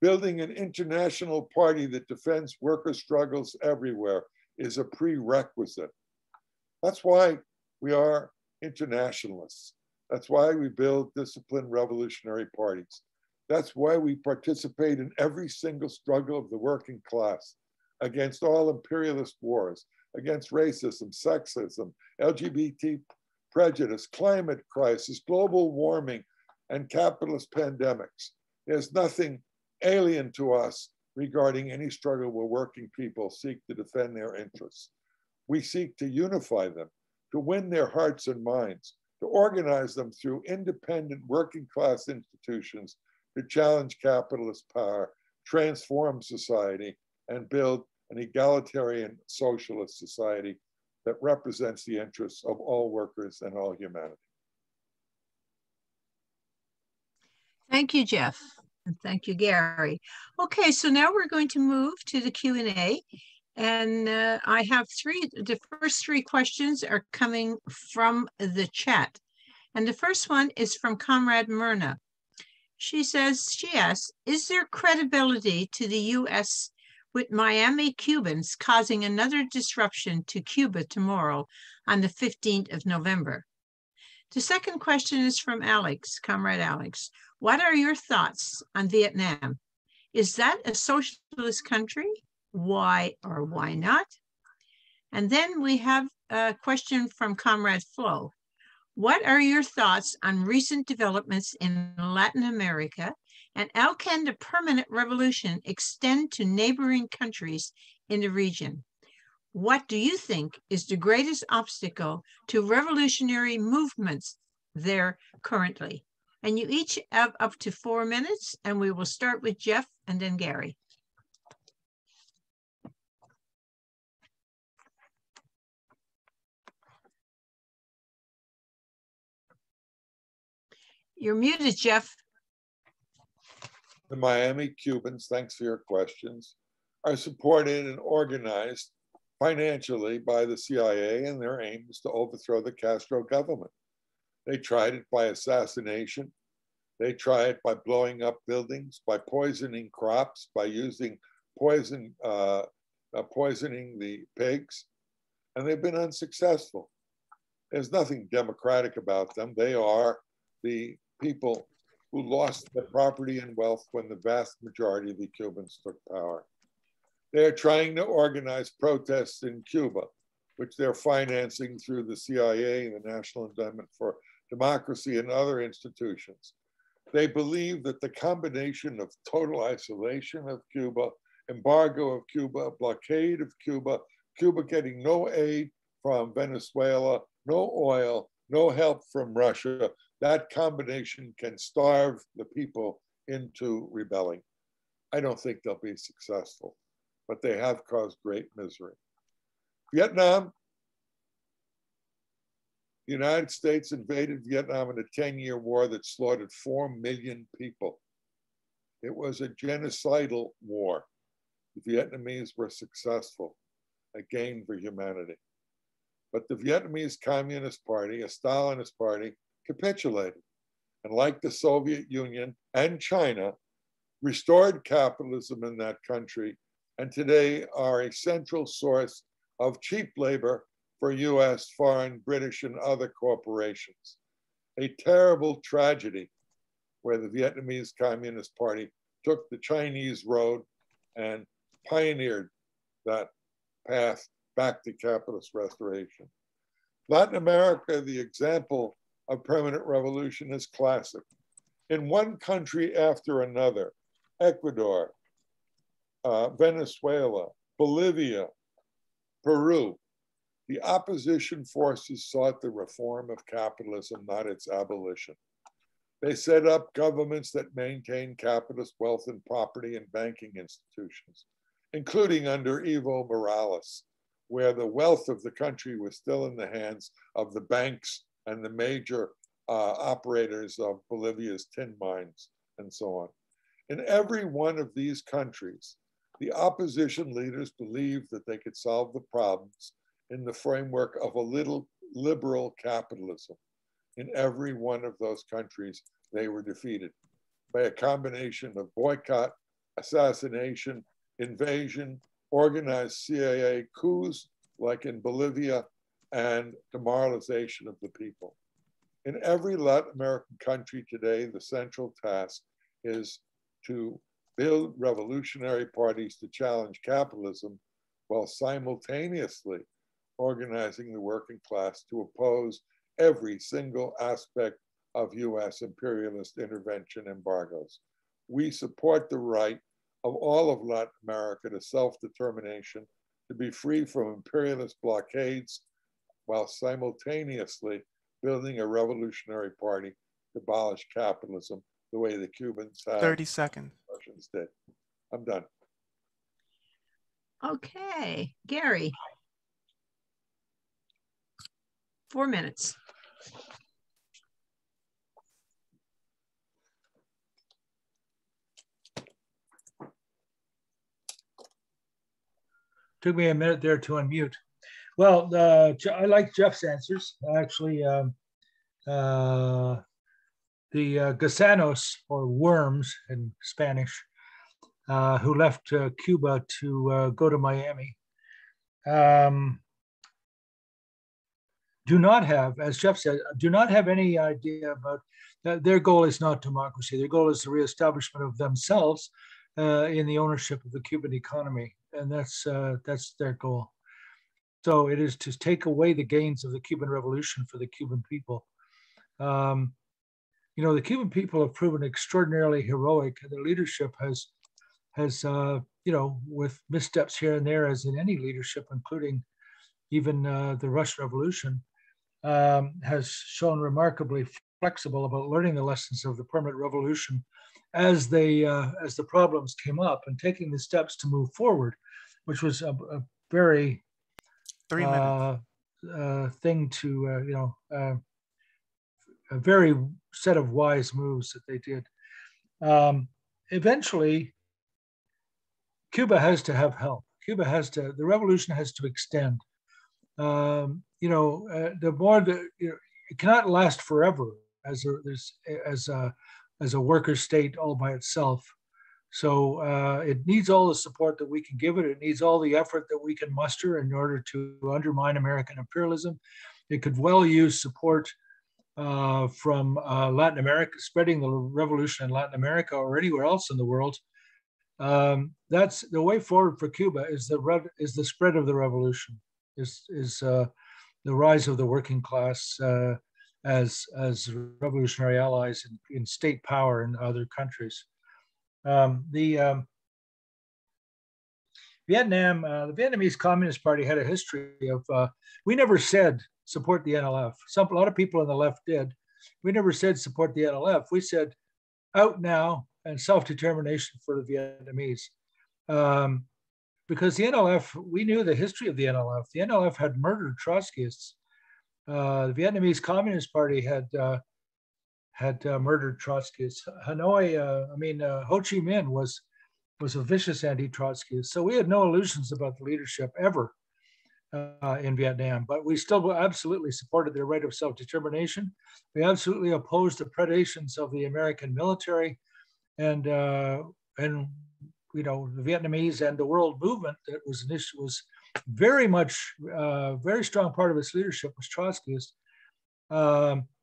Building an international party that defends worker struggles everywhere is a prerequisite. That's why we are internationalists. That's why we build disciplined revolutionary parties. That's why we participate in every single struggle of the working class against all imperialist wars, against racism, sexism, LGBT prejudice, climate crisis, global warming, and capitalist pandemics. There's nothing alien to us regarding any struggle where working people seek to defend their interests. We seek to unify them, to win their hearts and minds, to organize them through independent working class institutions to challenge capitalist power, transform society, and build an egalitarian socialist society that represents the interests of all workers and all humanity. Thank you, Jeff. And thank you, Gary. Okay, so now we're going to move to the Q&A. And I have the first three questions are coming from the chat. And the first one is from Comrade Myrna. She asks, is there credibility to the US with Miami Cubans causing another disruption to Cuba tomorrow on the 15th of November? The second question is from Alex, Comrade Alex. What are your thoughts on Vietnam? Is that a socialist country? Why or why not? And then we have a question from Comrade Flo. What are your thoughts on recent developments in Latin America, and how can the permanent revolution extend to neighboring countries in the region? What do you think is the greatest obstacle to revolutionary movements there currently? And you each have up to 4 minutes, and we will start with Jeff and then Gary. You're muted, Jeff. The Miami Cubans, thanks for your questions, are supported and organized financially by the CIA, and their aim is to overthrow the Castro government. They tried it by assassination. They tried it by blowing up buildings, by poisoning crops, by using poison, poisoning the pigs, and they've been unsuccessful. There's nothing democratic about them. They are the people who lost their property and wealth when the vast majority of the Cubans took power. They are trying to organize protests in Cuba, which they're financing through the CIA, the National Endowment for Democracy, and other institutions. They believe that the combination of total isolation of Cuba, embargo of Cuba, blockade of Cuba, Cuba getting no aid from Venezuela, no oil, no help from Russia, that combination can starve the people into rebelling. I don't think they'll be successful, but they have caused great misery. Vietnam, the United States invaded Vietnam in a 10-year war that slaughtered 4 million people. It was a genocidal war. The Vietnamese were successful, a gain for humanity. But the Vietnamese Communist Party, a Stalinist party, capitulated, and like the Soviet Union and China, restored capitalism in that country, and today are a central source of cheap labor for US, foreign, British, and other corporations. A terrible tragedy where the Vietnamese Communist Party took the Chinese road and pioneered that path back to capitalist restoration. Latin America, the example of permanent revolution, is classic. In one country after another, Ecuador, Venezuela, Bolivia, Peru, the opposition forces sought the reform of capitalism, not its abolition. They set up governments that maintained capitalist wealth and property and banking institutions, including under Evo Morales, where the wealth of the country was still in the hands of the banks and the major operators of Bolivia's tin mines and so on. In every one of these countries, the opposition leaders believed that they could solve the problems in the framework of a little liberal capitalism. In every one of those countries, they were defeated by a combination of boycott, assassination, invasion, organized CIA coups, like in Bolivia, and demoralization of the people. In every Latin American country today, the central task is to build revolutionary parties to challenge capitalism while simultaneously organizing the working class to oppose every single aspect of US imperialist intervention embargoes. We support the right of all of Latin America to self-determination, to be free from imperialist blockades, while simultaneously building a revolutionary party to abolish capitalism the way the Cubans have. 30 seconds. Russians did. I'm done. Okay, Gary. 4 minutes. Took me a minute there to unmute. Well, I like Jeff's answers. Actually, the gusanos, or worms in Spanish, who left Cuba to go to Miami, do not have, as Jeff said, do not have any idea about, their goal is not democracy. Their goal is the reestablishment of themselves in the ownership of the Cuban economy. And that's their goal. So it is to take away the gains of the Cuban Revolution for the Cuban people. You know, the Cuban people have proven extraordinarily heroic, and their leadership has you know, with missteps here and there, as in any leadership, including even the Russian Revolution, has shown remarkably flexible about learning the lessons of the permanent revolution as they as the problems came up, and taking the steps to move forward, which was a very 3 minutes. Thing to, you know, a very set of wise moves that they did. Eventually, Cuba has to have help. Cuba has to, the revolution has to extend. You know, the more, you know, it cannot last forever as a worker state all by itself. So it needs all the support that we can give it. It needs all the effort that we can muster in order to undermine American imperialism. It could well use support from Latin America, spreading the revolution in Latin America or anywhere else in the world. That's the way forward for Cuba, is the spread of the revolution, is the rise of the working class as revolutionary allies in state power in other countries. The Vietnamese Communist Party had a history of, we never said support the NLF. A lot of people on the left did. We never said support the NLF. We said out now and self-determination for the Vietnamese. Because the NLF, we knew the history of the NLF. The NLF had murdered Trotskyists. The Vietnamese Communist Party had murdered Trotskyists. Ho Chi Minh was a vicious anti-Trotskyist. So we had no illusions about the leadership ever in Vietnam, but we still absolutely supported their right of self-determination. We absolutely opposed the predations of the American military, and you know, the Vietnamese and the world movement that was very much, very strong part of its leadership was Trotskyist,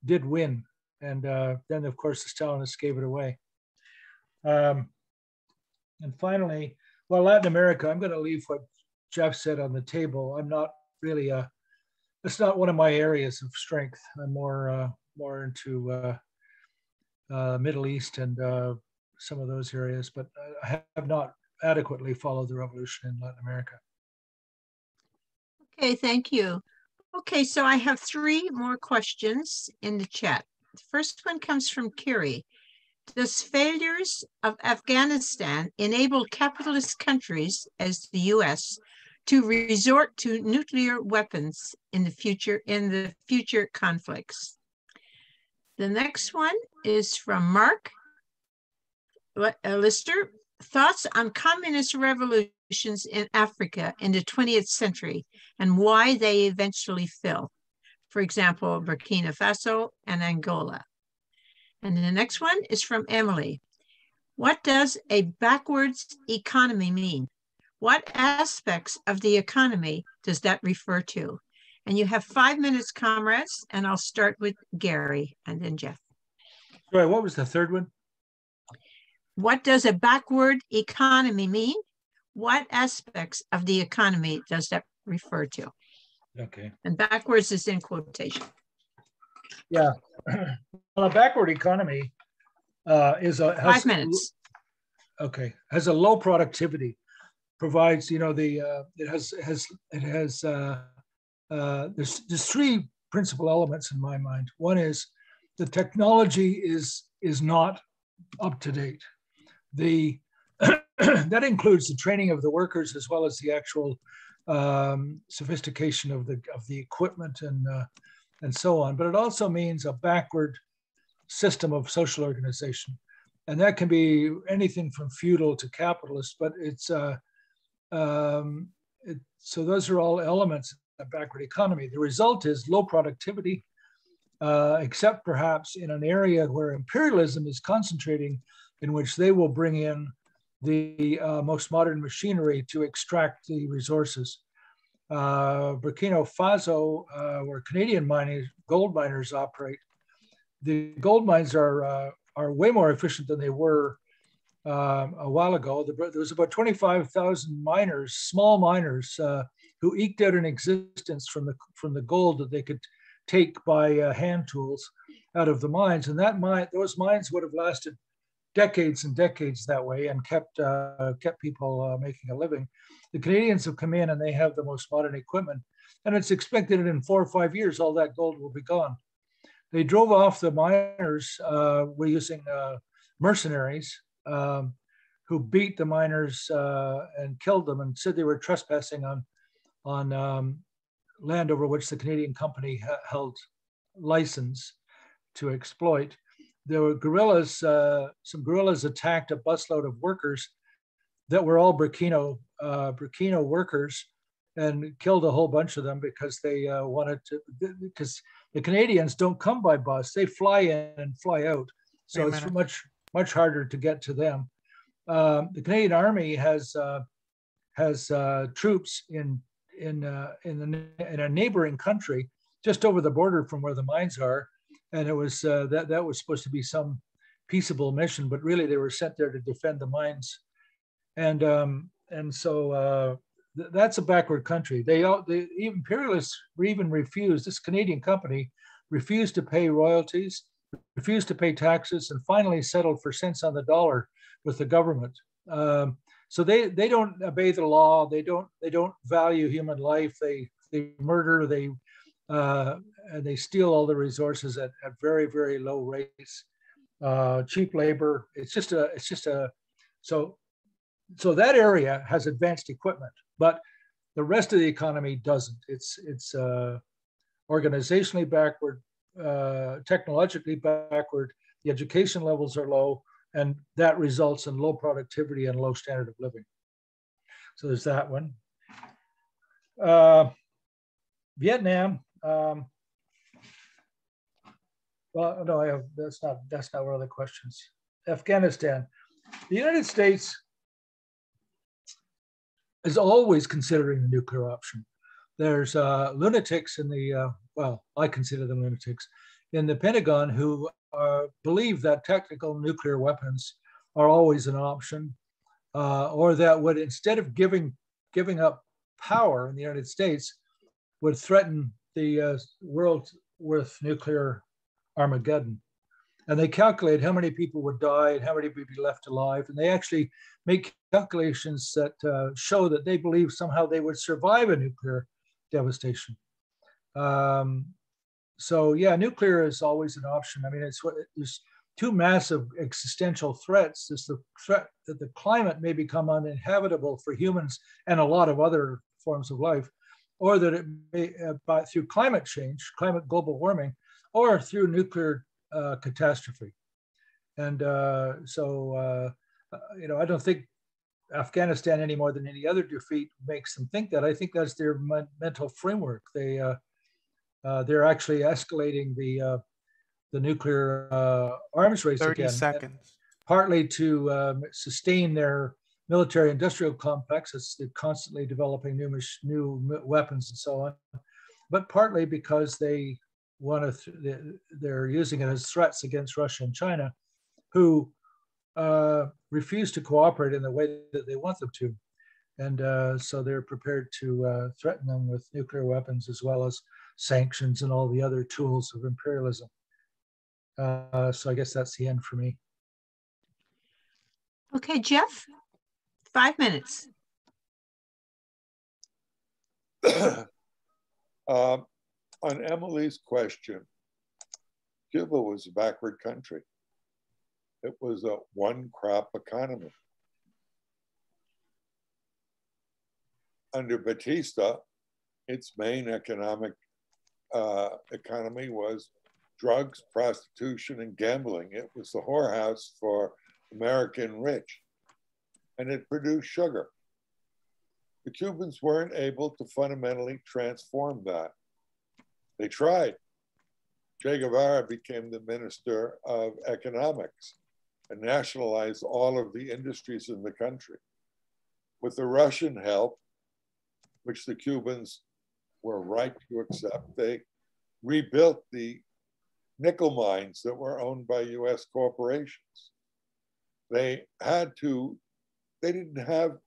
did win. And then, of course, the Stalinists gave it away. And finally, well, Latin America, I'm going to leave what Jeff said on the table. I'm not really a, it's not one of my areas of strength. I'm more, more into Middle East and some of those areas, but I have not adequately followed the revolution in Latin America. Okay, thank you. Okay, so I have three more questions in the chat. The first one comes from Kiri. Does failures of Afghanistan enable capitalist countries, as the U.S., to resort to nuclear weapons in the future conflicts? The next one is from Mark Lister. Thoughts on communist revolutions in Africa in the 20th century and why they eventually fell. For example, Burkina Faso and Angola. And the next one is from Emily. What does a backwards economy mean? What aspects of the economy does that refer to? And you have 5 minutes, comrades, and I'll start with Gary and then Jeff. Sorry, what was the third one? What does a backward economy mean? What aspects of the economy does that refer to? Okay. And backwards is in quotation. Yeah. Well, a backward economy is a... Has, 5 minutes. Okay. Has a low productivity, provides, you know, the, there's three principal elements in my mind. One is the technology is not up to date. The, that includes the training of the workers as well as the actual sophistication of the equipment and so on. But it also means a backward system of social organization, and that can be anything from feudal to capitalist. But it's so those are all elements of a backward economy. The result is low productivity, except perhaps in an area where imperialism is concentrating, in which they will bring in the most modern machinery to extract the resources. Burkina Faso, where Canadian miners, gold miners operate, the gold mines are way more efficient than they were a while ago. There was about 25,000 miners, small miners, who eked out an existence from the gold that they could take by hand tools out of the mines, and that mine, those mines would have lasted decades and decades that way, and kept kept people making a living. The Canadians have come in and they have the most modern equipment, and it's expected that in 4 or 5 years all that gold will be gone. They drove off the miners. We're using mercenaries who beat the miners and killed them, and said they were trespassing on land over which the Canadian company held license to exploit. There were guerrillas, some guerrillas attacked a busload of workers that were all Burkina workers, and killed a whole bunch of them because they wanted to, because the Canadians don't come by bus, they fly in and fly out. So it's much harder to get to them. The Canadian Army has troops in a neighboring country just over the border from where the mines are. And it was that was supposed to be some peaceable mission, but really they were sent there to defend the mines, and so that's a backward country. The imperialists even refused. This Canadian company refused to pay royalties, refused to pay taxes, and finally settled for cents on the dollar with the government. So they don't obey the law. They don't value human life. They murder. And they steal all the resources at very, very low rates, cheap labor. So that area has advanced equipment, but the rest of the economy doesn't. It's organizationally backward, technologically backward, the education levels are low, and that results in low productivity and low standard of living. So there's that one. Vietnam. Well, no, that's not one of the questions. Afghanistan, the United States is always considering the nuclear option. There's lunatics in the, well, I consider them lunatics, in the Pentagon who believe that tactical nuclear weapons are always an option, or that would, instead of giving up power in the United States, would threaten the world with nuclear Armageddon. And they calculate how many people would die and how many would be left alive. And they actually make calculations that show that they believe somehow they would survive a nuclear devastation. So yeah, nuclear is always an option. I mean, it's what there's two massive existential threats. There's the threat that the climate may become uninhabitable for humans and a lot of other forms of life, or that it may, through climate change, global warming, or through nuclear catastrophe. And you know, I don't think Afghanistan any more than any other defeat makes them think that. I think that's their mental framework. They, they're actually escalating the nuclear arms race again. 30 seconds. Partly to sustain their military industrial complex as they're constantly developing new weapons and so on, but partly because they they're using it as threats against Russia and China, who refuse to cooperate in the way that they want them to. And so they're prepared to threaten them with nuclear weapons as well as sanctions and all the other tools of imperialism. So I guess that's the end for me. Okay, Jeff, 5 minutes. On Emily's question, Cuba was a backward country. It was a one crop economy. Under Batista, its main economic economy was drugs, prostitution, and gambling. It was the whorehouse for American rich, and it produced sugar. The Cubans weren't able to fundamentally transform that. They tried. Che Guevara became the Minister of Economics and nationalized all of the industries in the country. With the Russian help, which the Cubans were right to accept, they rebuilt the nickel mines that were owned by US corporations. They didn't have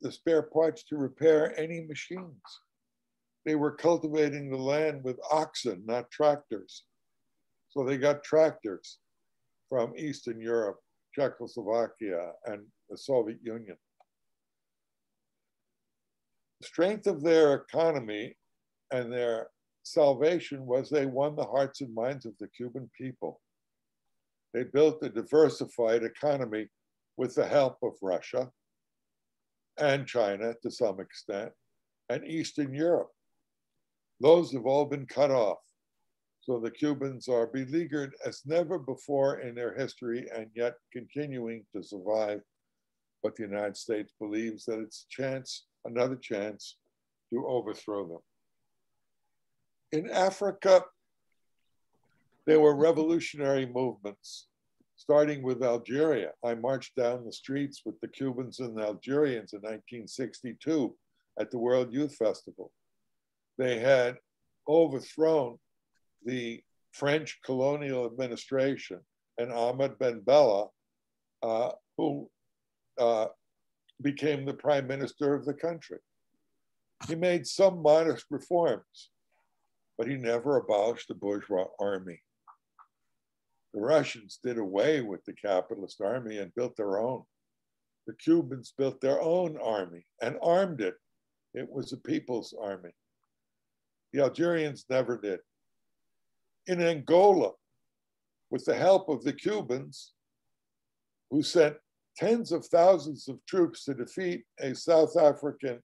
the spare parts to repair any machines. They were cultivating the land with oxen, not tractors. So they got tractors from Eastern Europe, Czechoslovakia, and the Soviet Union. The strength of their economy and their salvation was they won the hearts and minds of the Cuban people. They built a diversified economy with the help of Russia and China to some extent, and Eastern Europe. Those have all been cut off. So the Cubans are beleaguered as never before in their history and yet continuing to survive. But the United States believes that it's a chance, another chance to overthrow them. In Africa, there were revolutionary movements, starting with Algeria. I marched down the streets with the Cubans and the Algerians in 1962 at the World Youth Festival. They had overthrown the French colonial administration and Ahmed Ben Bella, who became the prime minister of the country. He made some modest reforms, but he never abolished the bourgeois army. The Russians did away with the capitalist army and built their own. The Cubans built their own army and armed it. It was a people's army. The Algerians never did. In Angola, with the help of the Cubans, who sent tens of thousands of troops to defeat a South African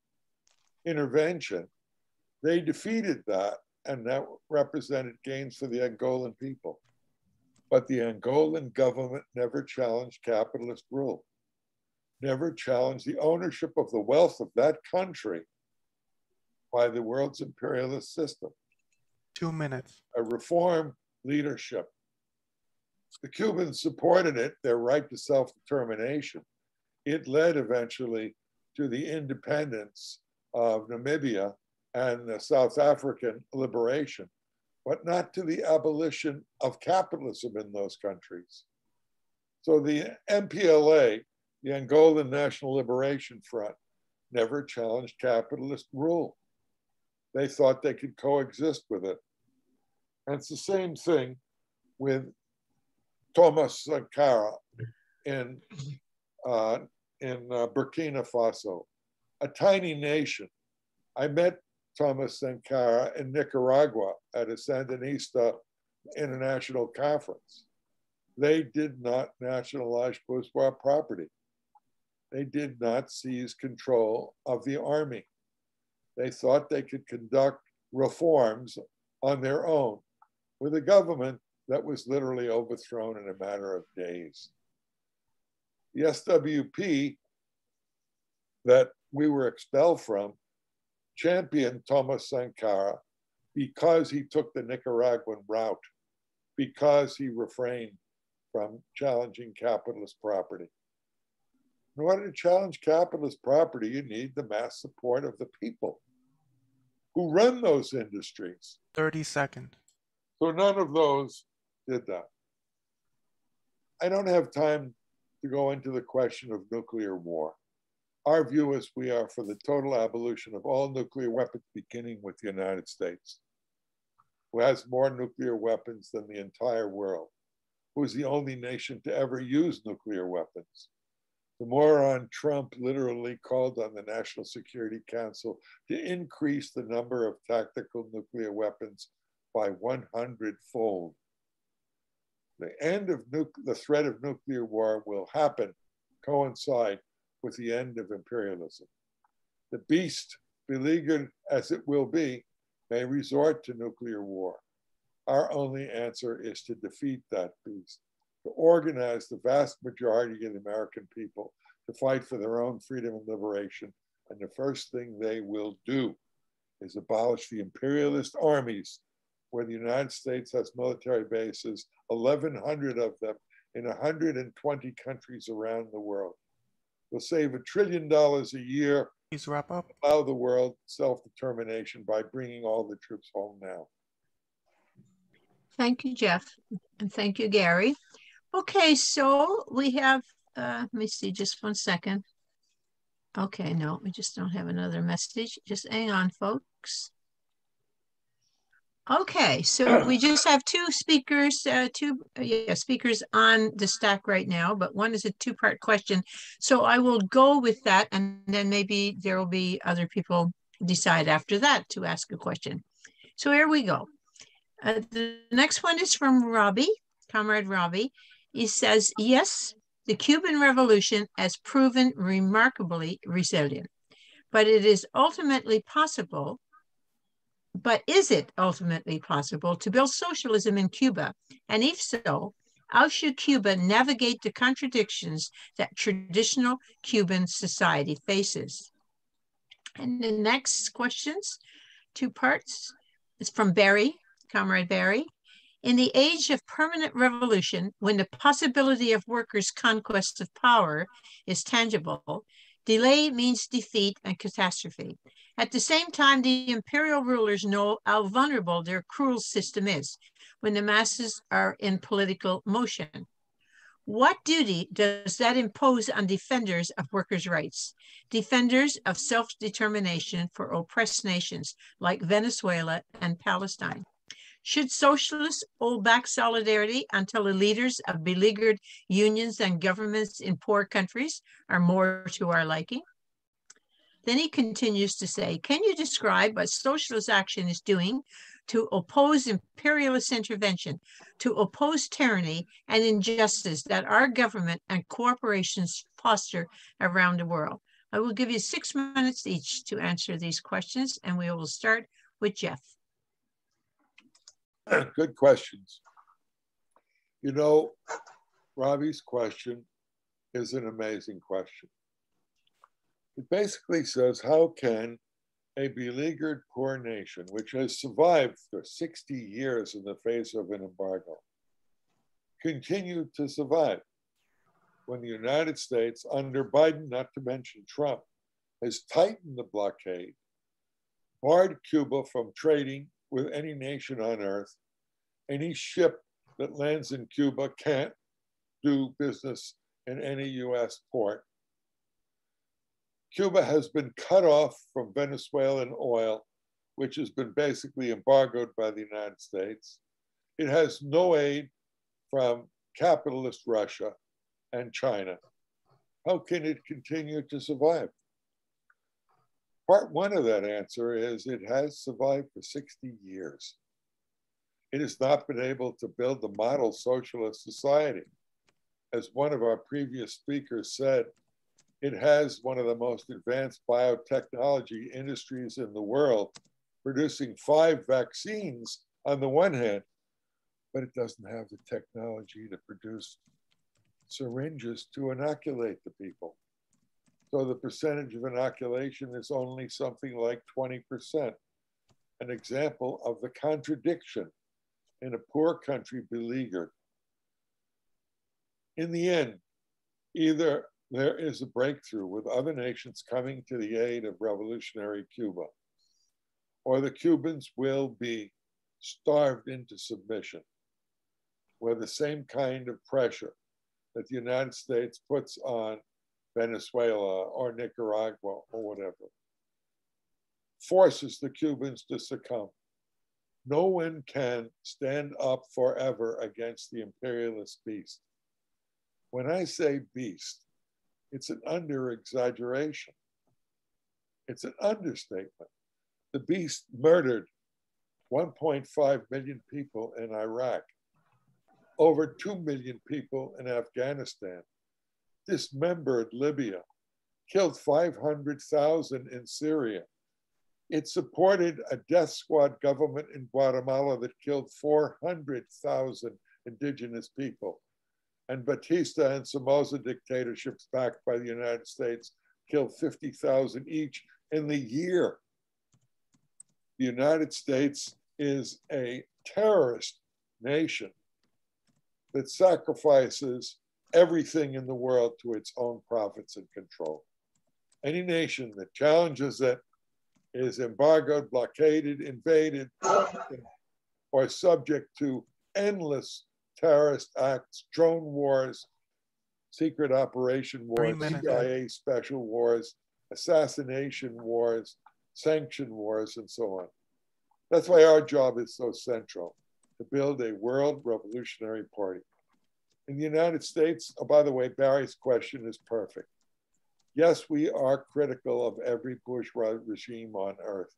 intervention, they defeated that, and that represented gains for the Angolan people. But the Angolan government never challenged capitalist rule, never challenged the ownership of the wealth of that country by the world's imperialist system. 2 minutes. A reform leadership. The Cubans supported it, their right to self-determination. It led eventually to the independence of Namibia and the South African liberation, but not to the abolition of capitalism in those countries. So the MPLA, the Angolan National Liberation Front, never challenged capitalist rule. They thought they could coexist with it. And it's the same thing with Thomas Sankara in Burkina Faso, a tiny nation. I met Thomas Sankara in Nicaragua at a Sandinista international conference. They did not nationalize bourgeois property. They did not seize control of the army. They thought they could conduct reforms on their own with a government that was literally overthrown in a matter of days. The SWP that we were expelled from championed Thomas Sankara because he took the Nicaraguan route, because he refrained from challenging capitalist property. In order to challenge capitalist property, you need the mass support of the people who run those industries. 30 seconds. So none of those did that. I don't have time to go into the question of nuclear war. Our view is we are for the total abolition of all nuclear weapons, beginning with the United States, who has more nuclear weapons than the entire world, who is the only nation to ever use nuclear weapons. The moron Trump literally called on the National Security Council to increase the number of tactical nuclear weapons by 100-fold. The end of the threat of nuclear war will happen, coincide with the end of imperialism. The beast, beleaguered as it will be, may resort to nuclear war. Our only answer is to defeat that beast, to organize the vast majority of the American people to fight for their own freedom and liberation. And the first thing they will do is abolish the imperialist armies, where the United States has military bases, 1,100 of them in 120 countries around the world. We'll save $1 trillion a year. Please wrap up. Allow the world self-determination by bringing all the troops home now. Thank you, Jeff. And thank you, Gary. Okay, so we have, let me see, just one second. Okay, no, we just don't have another message. Just hang on, folks. Okay, so we just have two speakers, speakers on the stack right now, but one is a two-part question. So I will go with that, and then maybe there will be other people decide after that to ask a question. So here we go. The next one is from Robbie, Comrade Robbie. He says, yes, the Cuban Revolution has proven remarkably resilient, but it is ultimately possible. But is it ultimately possible to build socialism in Cuba? And if so, how should Cuba navigate the contradictions that traditional Cuban society faces? And the next questions, two parts, is from Barry, Comrade Barry. In the age of permanent revolution, when the possibility of workers' conquest of power is tangible, delay means defeat and catastrophe. At the same time, the imperial rulers know how vulnerable their cruel system is when the masses are in political motion. What duty does that impose on defenders of workers' rights, defenders of self-determination for oppressed nations like Venezuela and Palestine? Should socialists hold back solidarity until the leaders of beleaguered unions and governments in poor countries are more to our liking? Then he continues to say, can you describe what socialist action is doing to oppose imperialist intervention, to oppose tyranny and injustice that our government and corporations foster around the world? I will give you 6 minutes each to answer these questions, and we will start with Jeff. Good questions. You know, Robbie's question is an amazing question. It basically says, how can a beleaguered poor nation, which has survived for 60 years in the face of an embargo, continue to survive when the United States, under Biden, not to mention Trump, has tightened the blockade, barred Cuba from trading with any nation on earth. Any ship that lands in Cuba can't do business in any US port. Cuba has been cut off from Venezuelan oil, which has been basically embargoed by the United States. It has no aid from capitalist Russia and China. How can it continue to survive? Part one of that answer is it has survived for 60 years. It has not been able to build the model socialist society. As one of our previous speakers said, it has one of the most advanced biotechnology industries in the world, producing 5 vaccines on the one hand, but it doesn't have the technology to produce syringes to inoculate the people. So the percentage of inoculation is only something like 20%, an example of the contradiction in a poor country beleaguered. In the end, either there is a breakthrough with other nations coming to the aid of revolutionary Cuba, or the Cubans will be starved into submission, where the same kind of pressure that the United States puts on Venezuela or Nicaragua or whatever forces the Cubans to succumb. No one can stand up forever against the imperialist beast. When I say beast, it's an under-exaggeration. It's an understatement. The beast murdered 1.5 million people in Iraq, over 2 million people in Afghanistan, dismembered Libya, killed 500,000 in Syria. It supported a death squad government in Guatemala that killed 400,000 indigenous people. And Batista and Somoza dictatorships backed by the United States killed 50,000 each in the year. The United States is a terrorist nation that sacrifices everything in the world to its own profits and control. Any nation that challenges it is embargoed, blockaded, invaded, or subject to endless terrorist acts, drone wars, secret operation wars, CIA special wars, assassination wars, sanction wars, and so on. That's why our job is so central, to build a world revolutionary party. In the United States, oh, by the way, Barry's question is perfect. Yes, we are critical of every bourgeois regime on earth,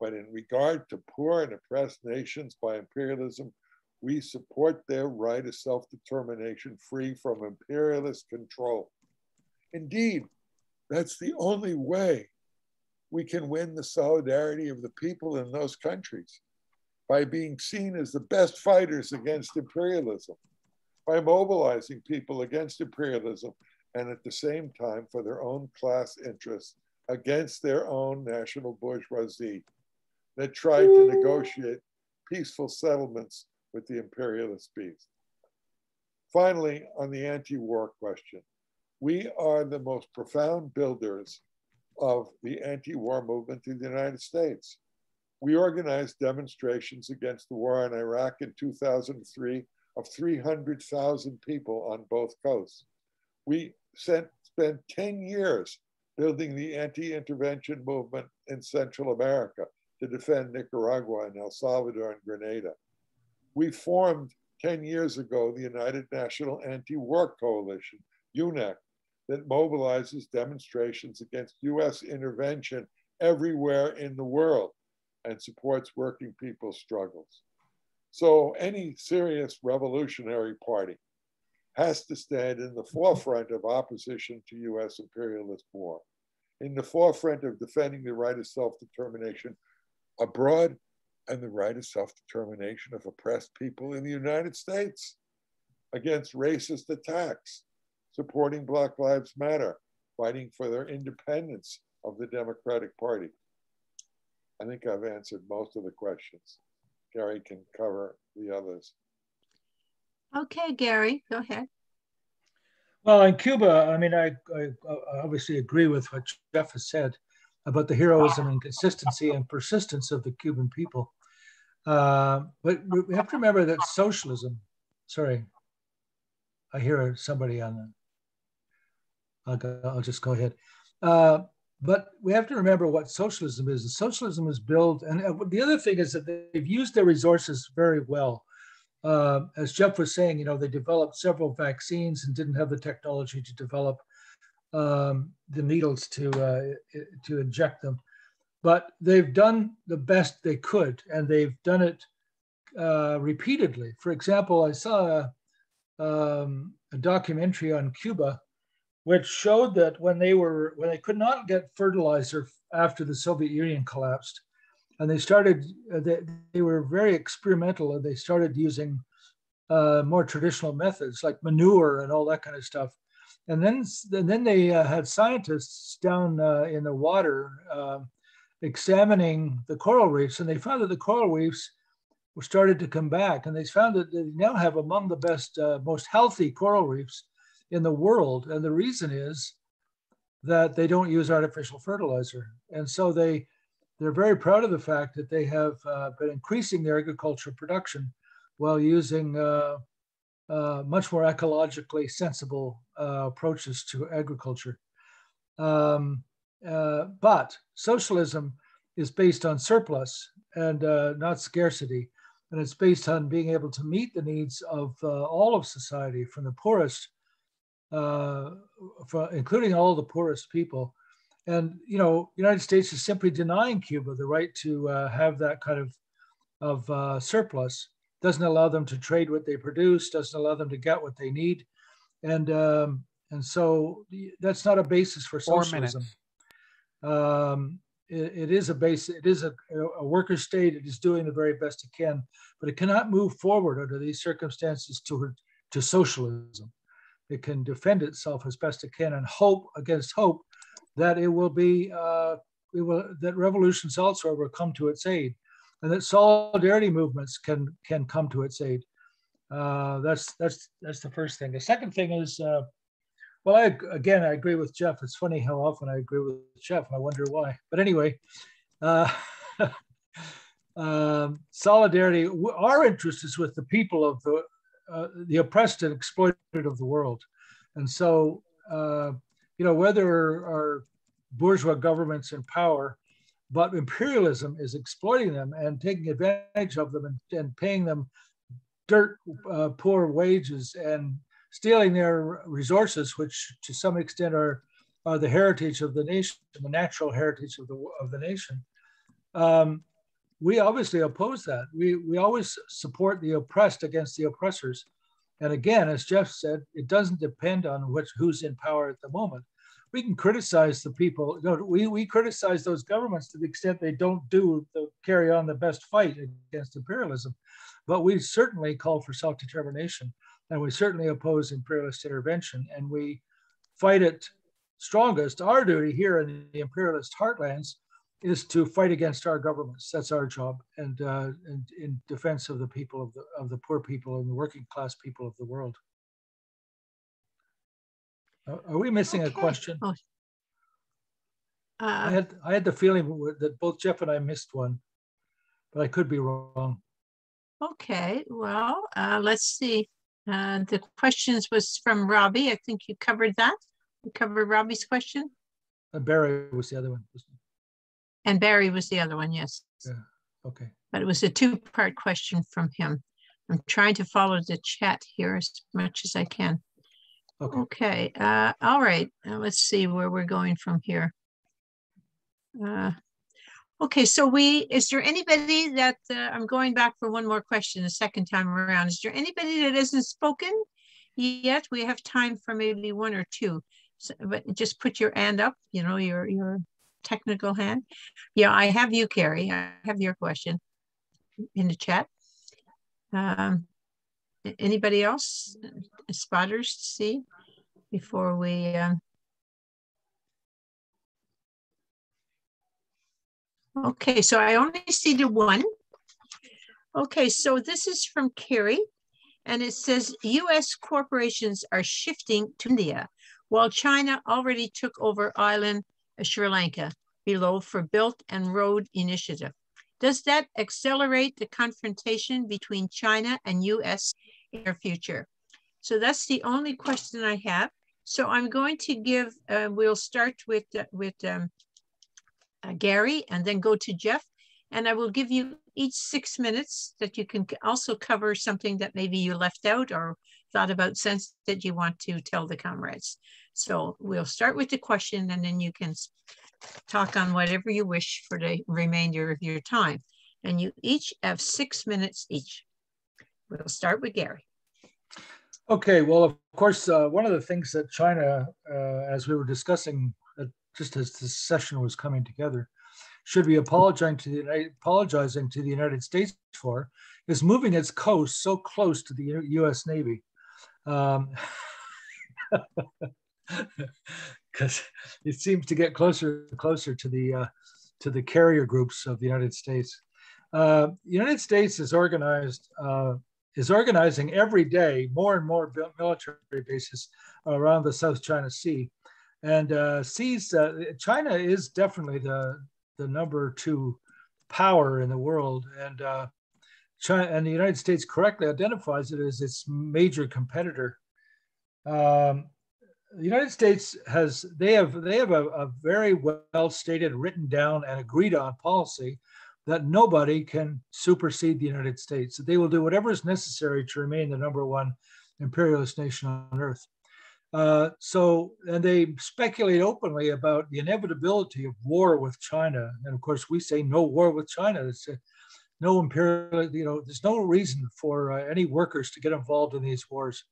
but in regard to poor and oppressed nations by imperialism, we support their right of self-determination free from imperialist control. Indeed, that's the only way we can win the solidarity of the people in those countries, by being seen as the best fighters against imperialism, by mobilizing people against imperialism, and at the same time for their own class interests against their own national bourgeoisie that tried to negotiate peaceful settlements with the imperialist beast. Finally, on the anti-war question, we are the most profound builders of the anti-war movement in the United States. We organized demonstrations against the war in Iraq in 2003 of 300,000 people on both coasts. We spent 10 years building the anti-intervention movement in Central America to defend Nicaragua and El Salvador and Grenada. We formed 10 years ago the United National Anti-War Coalition, UNAC, that mobilizes demonstrations against US intervention everywhere in the world and supports working people's struggles. So any serious revolutionary party has to stand in the forefront of opposition to US imperialist war, in the forefront of defending the right of self-determination abroad and the right of self-determination of oppressed people in the United States, against racist attacks, supporting Black Lives Matter, fighting for their independence of the Democratic Party. I think I've answered most of the questions. Gary can cover the others. Okay, Gary, go ahead. Well, in Cuba, I mean, I obviously agree with what Jeff has said about the heroism and consistency and persistence of the Cuban people. But we have to remember that socialism, sorry, I hear somebody on the, I'll just go ahead. But we have to remember what socialism is. And socialism is built, and the other thing is that they've used their resources very well. As Jeff was saying, you know, they developed several vaccines and didn't have the technology to develop the needles to inject them. But they've done the best they could, and they've done it repeatedly. For example, I saw a documentary on Cuba which showed that when they could not get fertilizer after the Soviet Union collapsed, and they started, they were very experimental, and they started using more traditional methods like manure and all that kind of stuff. And then they had scientists down in the water examining the coral reefs, and they found that the coral reefs were started to come back, and they found that they now have among the best, most healthy coral reefs in the world. And the reason is that they don't use artificial fertilizer. And so they're very proud of the fact that they have been increasing their agricultural production while using much more ecologically sensible approaches to agriculture. But socialism is based on surplus and not scarcity. And it's based on being able to meet the needs of all of society, from the poorest, including all the poorest people. And, you know, the United States is simply denying Cuba the right to have that kind of surplus. Doesn't allow them to trade what they produce, doesn't allow them to get what they need. And so that's not a basis for socialism. It is a base, it is a worker state. It is doing the very best it can, but it cannot move forward under these circumstances to socialism. It can defend itself as best it can and hope against hope that it will be, that revolutions elsewhere will come to its aid, and that solidarity movements can come to its aid. That's the first thing. The second thing is, well, I agree with Jeff. It's funny how often I agree with Jeff. I wonder why. But anyway, solidarity, our interest is with the people of the oppressed and exploited of the world. And so, you know, whether our bourgeois government's in power, but imperialism is exploiting them and taking advantage of them and paying them dirt poor wages and stealing their resources, which to some extent are the heritage of the nation, the natural heritage of the nation. We obviously oppose that. We always support the oppressed against the oppressors. And again, as Jeff said, it doesn't depend on who's in power at the moment. We can criticize the people. You know, we criticize those governments to the extent they don't carry on the best fight against imperialism. But we certainly call for self-determination, and we certainly oppose imperialist intervention, and we fight it strongest. Our duty here in the imperialist heartlands is to fight against our governments. That's our job, and in defense of the people, of the poor people and the working class people of the world. Are we missing a question? Oh. I had the feeling that both Jeff and I missed one, but I could be wrong. Okay, well, let's see. The questions was from Robbie. I think you covered that. You covered Robbie's question. Barry was the other one. And Barry was the other one, yes. Yeah. Okay. But it was a two-part question from him. I'm trying to follow the chat here as much as I can. Okay. All right. Let's see where we're going from here. Okay. So is there anybody that I'm going back for one more question the second time around? Is there anybody that hasn't spoken yet? We have time for maybe one or two. So, but just put your hand up. You know, your technical hand. Yeah, I have you, Carrie. I have your question in the chat. Anybody else, spotters, to see before we? Okay, so I only see the one. Okay, so this is from Carrie, And it says U.S. corporations are shifting to India, while China already took over island Sri Lanka below for Belt and Road Initiative. Does that accelerate the confrontation between China and U.S. in their future? So that's the only question I have. So I'm going to give, we'll start with Gary and then go to Jeff. And I will give you each 6 minutes that you can also cover something that maybe you left out or thought about since that you want to tell the comrades. So we'll start with the question and then you can talk on whatever you wish for the remainder of your time. And you each have 6 minutes each. We'll start with Gary. Okay, well, of course, one of the things that China, as we were discussing, just as this session was coming together, should be apologizing to the United States for is moving its coast so close to the U.S. Navy. Because it seems to get closer and closer to the carrier groups of the United States. The United States is organizing every day more and more military bases around the South China Sea, and China is definitely the number 2 power in the world, and China and the United States correctly identifies it as its major competitor. The United States they have a very well stated, written down, and agreed on policy that nobody can supersede the United States. They will do whatever is necessary to remain the number 1 imperialist nation on earth. And they speculate openly about the inevitability of war with China. And of course, we say no war with China. It's no imperial, there's no reason for any workers to get involved in these wars.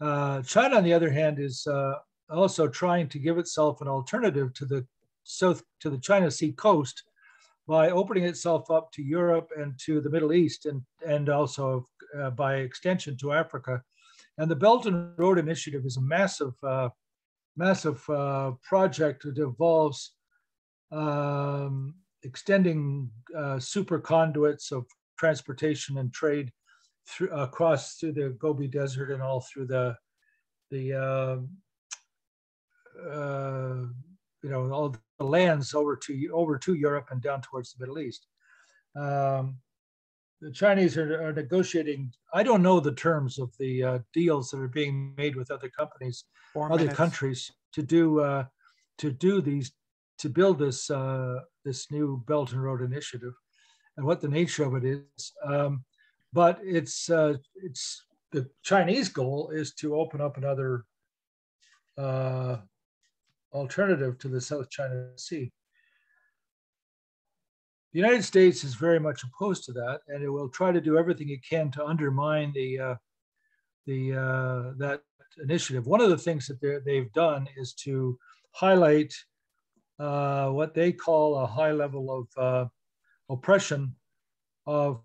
China, on the other hand, is also trying to give itself an alternative to the China Sea coast by opening itself up to Europe and to the Middle East, and also by extension to Africa. And the Belt and Road Initiative is a massive, massive project that involves extending super conduits of transportation and trade across through the Gobi Desert and all through all the lands over to Europe and down towards the Middle East. The Chinese are negotiating. I don't know the terms of the deals that are being made with other companies, other countries, to build this this new Belt and Road Initiative, and what the nature of it is. But it's the Chinese goal is to open up another alternative to the South China Sea. The United States is very much opposed to that, and it will try to do everything it can to undermine that initiative. One of the things that they've done is to highlight what they call a high level of oppression of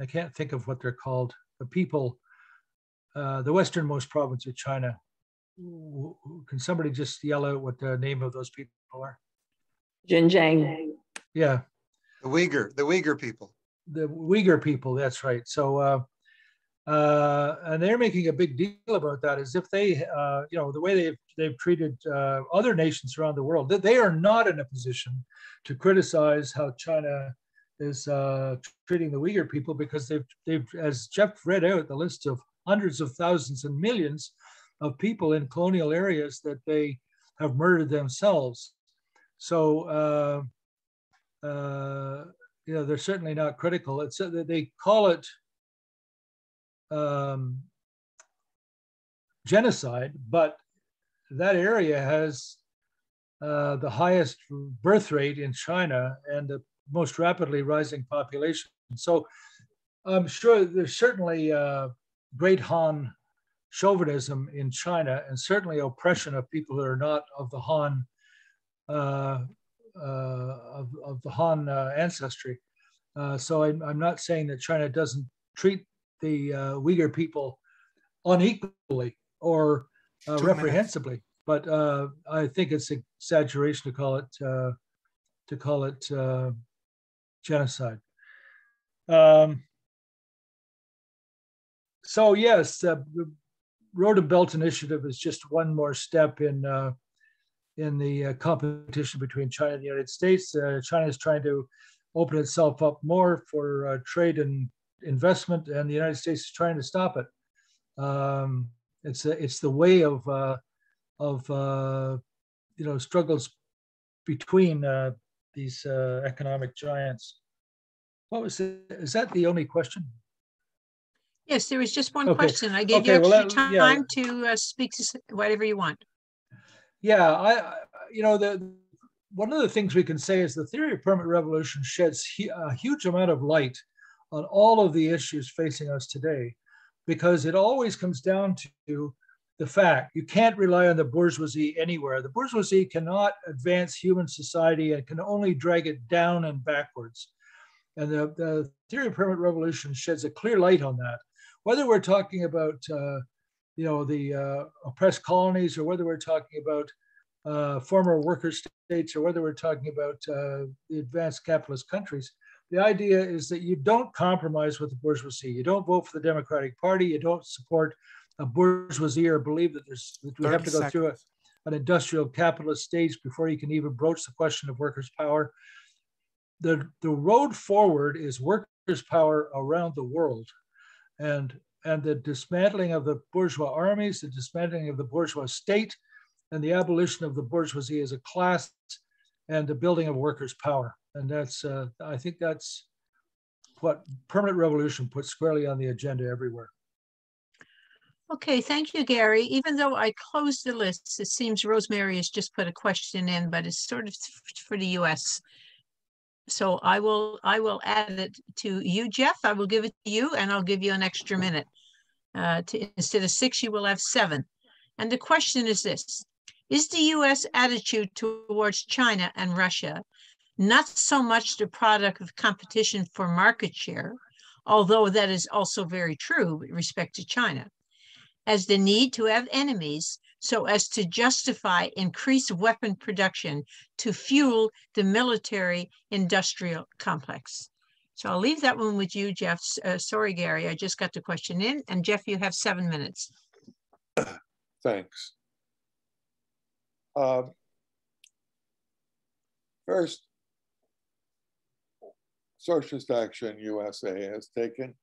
I can't think of what they're called. The people, the westernmost province of China. Can somebody just yell out what the name of those people are? Xinjiang. Yeah. The Uyghur people. The Uyghur people, that's right. So, and they're making a big deal about that as if they, the way they've treated other nations around the world, that they are not in a position to criticize how China is treating the Uyghur people, because they've, as Jeff read out, the list of hundreds of thousands and millions of people in colonial areas that they have murdered themselves. So, they're certainly not critical. It's that they call it genocide, but that area has the highest birth rate in China and the most rapidly rising population. So I'm sure there's certainly great Han chauvinism in China, and certainly oppression of people that are not of the Han ancestry. So I'm not saying that China doesn't treat the Uyghur people unequally or reprehensibly, but I think it's an exaggeration to call it genocide. So yes, the Road to Belt Initiative is just one more step in the competition between China and the United States. China is trying to open itself up more for trade and investment, and the United States is trying to stop it. It's the way of struggles between these economic giants. Is that the only question? Yes, there was just one question. I gave you extra time to speak to whatever you want. Yeah, one of the things we can say is the theory of permanent revolution sheds a huge amount of light on all of the issues facing us today, because it always comes down to the fact you can't rely on the bourgeoisie anywhere. The bourgeoisie cannot advance human society and can only drag it down and backwards. And the theory of permanent revolution sheds a clear light on that. Whether we're talking about the oppressed colonies, or whether we're talking about former worker states, or whether we're talking about the advanced capitalist countries, the idea is that you don't compromise with the bourgeoisie. You don't vote for the Democratic Party. You don't support a bourgeoisie or believe that we have to go through an industrial capitalist stage before you can even broach the question of workers' power. The road forward is workers' power around the world, and the dismantling of the bourgeois armies, the dismantling of the bourgeois state, and the abolition of the bourgeoisie as a class, and the building of workers' power. And that's I think that's what permanent revolution puts squarely on the agenda everywhere. Okay, thank you, Gary. Even though I closed the list, it seems Rosemary has just put a question in, but it's sort of for the U.S. So I will add it to you, Jeff. I will give it to you, and I'll give you an extra minute. Instead of 6, you will have 7. And the question is this: is the U.S. attitude towards China and Russia not so much the product of competition for market share, although that is also very true with respect to China, as the need to have enemies so as to justify increased weapon production to fuel the military-industrial complex? So I'll leave that one with you, Jeff. Sorry, Gary, I just got the question in. And Jeff, you have 7 minutes. Thanks. First, Socialist Action USA has taken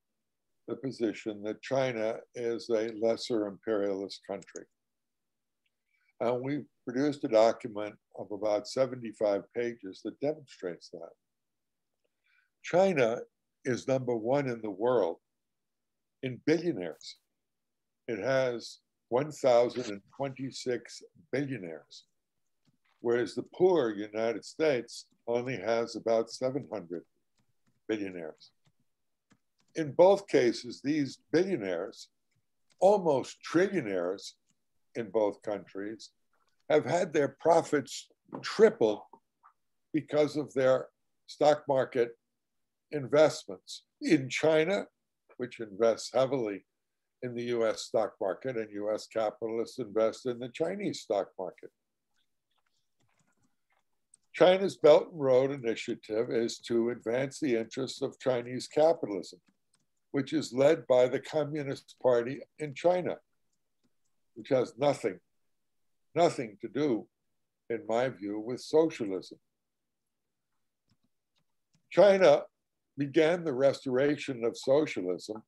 the position that China is a lesser imperialist country. And we produced a document of about 75 pages that demonstrates that. China is #1 in the world in billionaires. It has 1,026 billionaires, whereas the poor United States only has about 700 billionaires. In both cases, these billionaires, almost trillionaires, in both countries have had their profits triple because of their stock market investments. In China, which invests heavily in the US stock market, and US capitalists invest in the Chinese stock market. China's Belt and Road Initiative is to advance the interests of Chinese capitalism, which is led by the Communist Party in China, which has nothing to do, in my view, with socialism. China began the restoration of socialism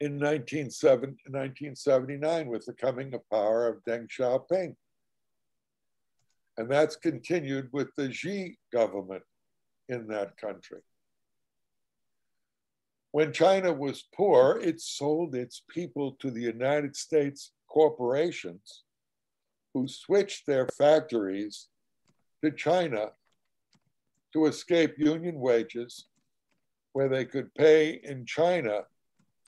in 1979 with the coming of power of Deng Xiaoping. And that's continued with the Xi government in that country. When China was poor, it sold its people to the United States corporations who switched their factories to China to escape union wages, where they could pay in China,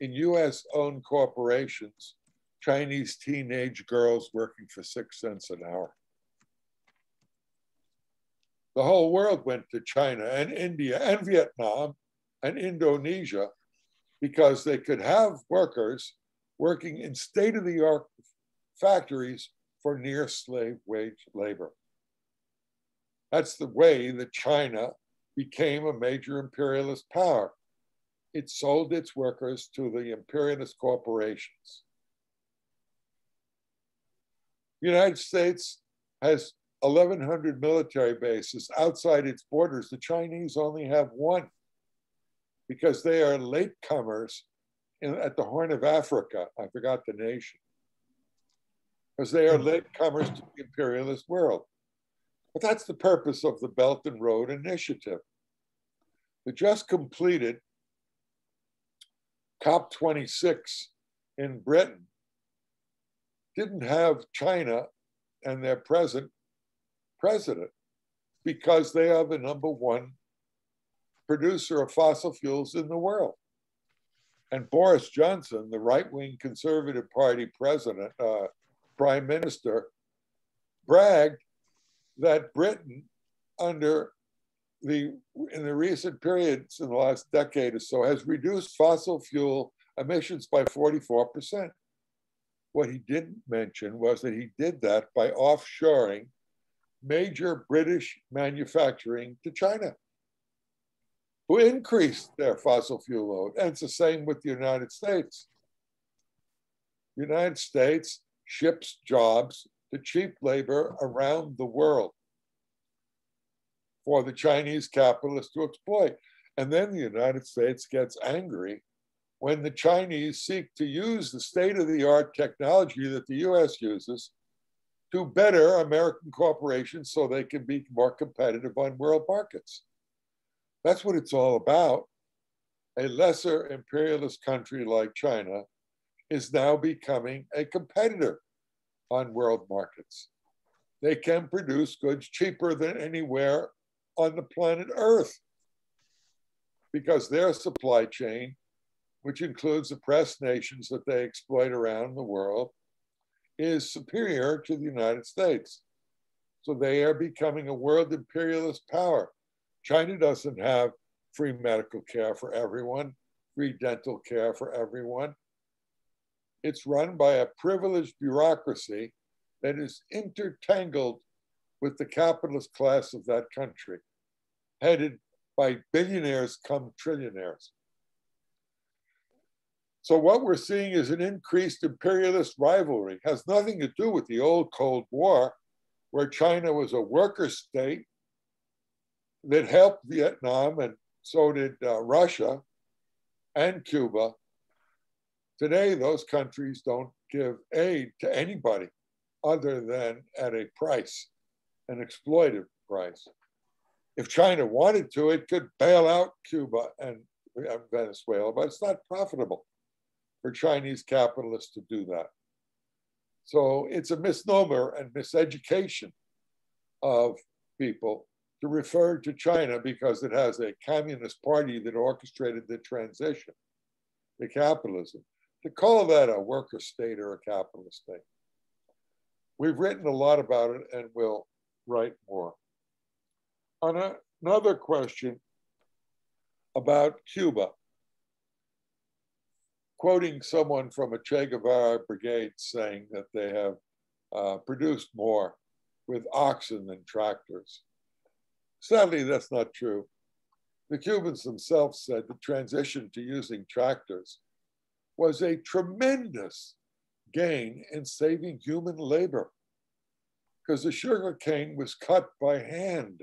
in US-owned corporations, Chinese teenage girls working for 6 cents an hour. The whole world went to China and India and Vietnam and Indonesia, because they could have workers working in state-of-the-art factories for near slave wage labor. That's the way that China became a major imperialist power. it sold its workers to the imperialist corporations. The United States has 1,100 military bases outside its borders. The Chinese only have one because they are latecomers at the Horn of Africa. I forgot the nation. Because they are latecomers to the imperialist world. But that's the purpose of the Belt and Road Initiative. The just completed COP26 in Britain didn't have China and their present president because they are the #1 producer of fossil fuels in the world. And Boris Johnson, the right-wing Conservative Party prime minister, bragged that Britain in the recent periods in the last decade or so has reduced fossil fuel emissions by 44%. What he didn't mention was that he did that by offshoring major British manufacturing to China, who increased their fossil fuel load. And it's the same with the United States. The United States ships jobs to cheap labor around the world for the Chinese capitalists to exploit. And then the United States gets angry when the Chinese seek to use the state-of-the-art technology that the US uses to better American corporations so they can be more competitive on world markets. That's what it's all about. A lesser imperialist country like China is now becoming a competitor on world markets. They can produce goods cheaper than anywhere on the planet Earth because their supply chain, which includes oppressed nations that they exploit around the world, is superior to the United States. So they are becoming a world imperialist power. China doesn't have free medical care for everyone, free dental care for everyone. It's run by a privileged bureaucracy that is intertangled with the capitalist class of that country, headed by billionaires come trillionaires. So what we're seeing is an increased imperialist rivalry. It has nothing to do with the old Cold War, where China was a worker state that helped Vietnam, and so did Russia and Cuba. Today, those countries don't give aid to anybody other than at a price, an exploitive price. If China wanted to, it could bail out Cuba and Venezuela, but it's not profitable for Chinese capitalists to do that. So it's a misnomer and miseducation of people to refer to China because it has a communist party that orchestrated the transition to capitalism, to call that a worker state or a capitalist state. We've written a lot about it and we'll write more. On another question about Cuba, quoting someone from a Che Guevara brigade saying that they have produced more with oxen than tractors. Sadly, that's not true. The Cubans themselves said the transition to using tractors was a tremendous gain in saving human labor because the sugar cane was cut by hand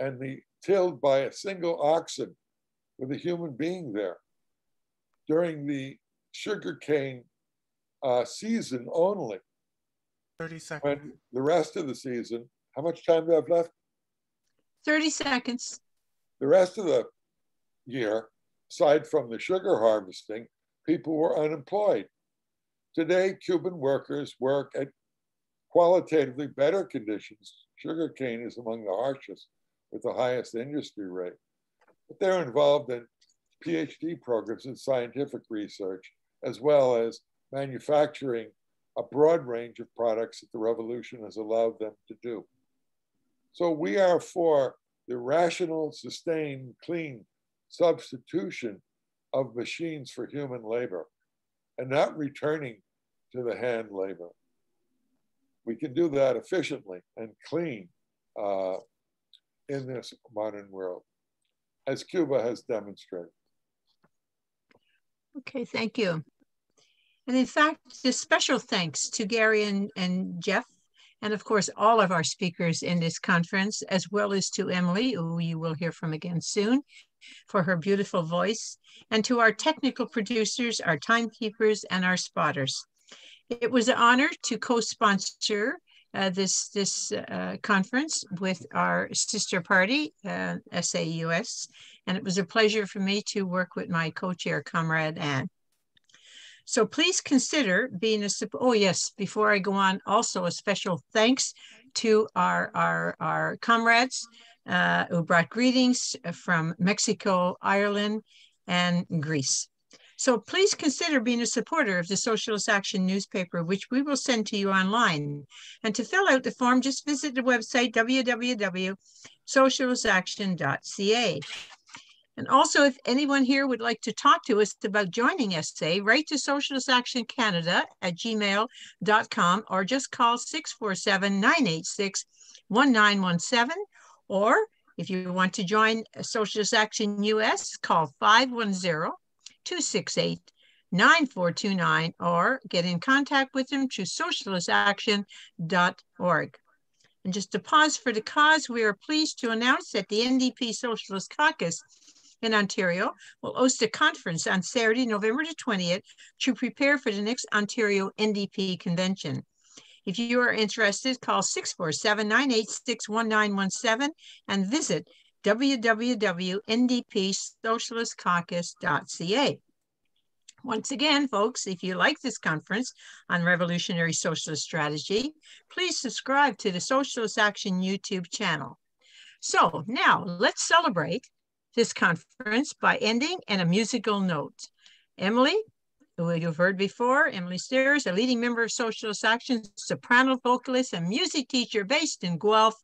and tilled by a single oxen with a human being there. During the sugar cane season only, 30 seconds. When the rest of the season, how much time do I have left? 30 seconds. The rest of the year, aside from the sugar harvesting, people were unemployed. Today, Cuban workers work at qualitatively better conditions. Sugarcane is among the harshest with the highest industry rate. But they're involved in PhD programs in scientific research, as well as manufacturing a broad range of products that the revolution has allowed them to do. So we are for the rational, sustained, clean substitution of machines for human labor and not returning to the hand labor. We can do that efficiently and clean in this modern world, as Cuba has demonstrated. Okay, thank you. And in fact, a special thanks to Gary and Jeff, and of course, all of our speakers in this conference, as well as to Emily, who you will hear from again soon, for her beautiful voice, and to our technical producers, our timekeepers, and our spotters. It was an honor to co-sponsor this conference with our sister party, SAUS, and it was a pleasure for me to work with my co-chair, Comrade Ann. So please consider being a support. Oh yes, before I go on, also a special thanks to our comrades who brought greetings from Mexico, Ireland, and Greece. So please consider being a supporter of the Socialist Action newspaper, which we will send to you online. And to fill out the form, just visit the website, www.socialistaction.ca. And also, if anyone here would like to talk to us about joining SA, write to Socialist Action Canada at gmail.com or just call 647-986-1917. Or if you want to join Socialist Action US, call 510-268-9429 or get in contact with them through socialistaction.org. And just to pause for the cause, we are pleased to announce that the NDP Socialist Caucus in Ontario will host a conference on Saturday, November the 20th to prepare for the next Ontario NDP convention. If you are interested, call 647-986-1917 and visit www.ndpsocialistcaucus.ca. Once again, folks, if you like this conference on revolutionary socialist strategy, please subscribe to the Socialist Action YouTube channel. So now let's celebrate this conference by ending on a musical note. Emily, who you've heard before, Emily Steers, a leading member of Socialist Action, soprano vocalist and music teacher based in Guelph.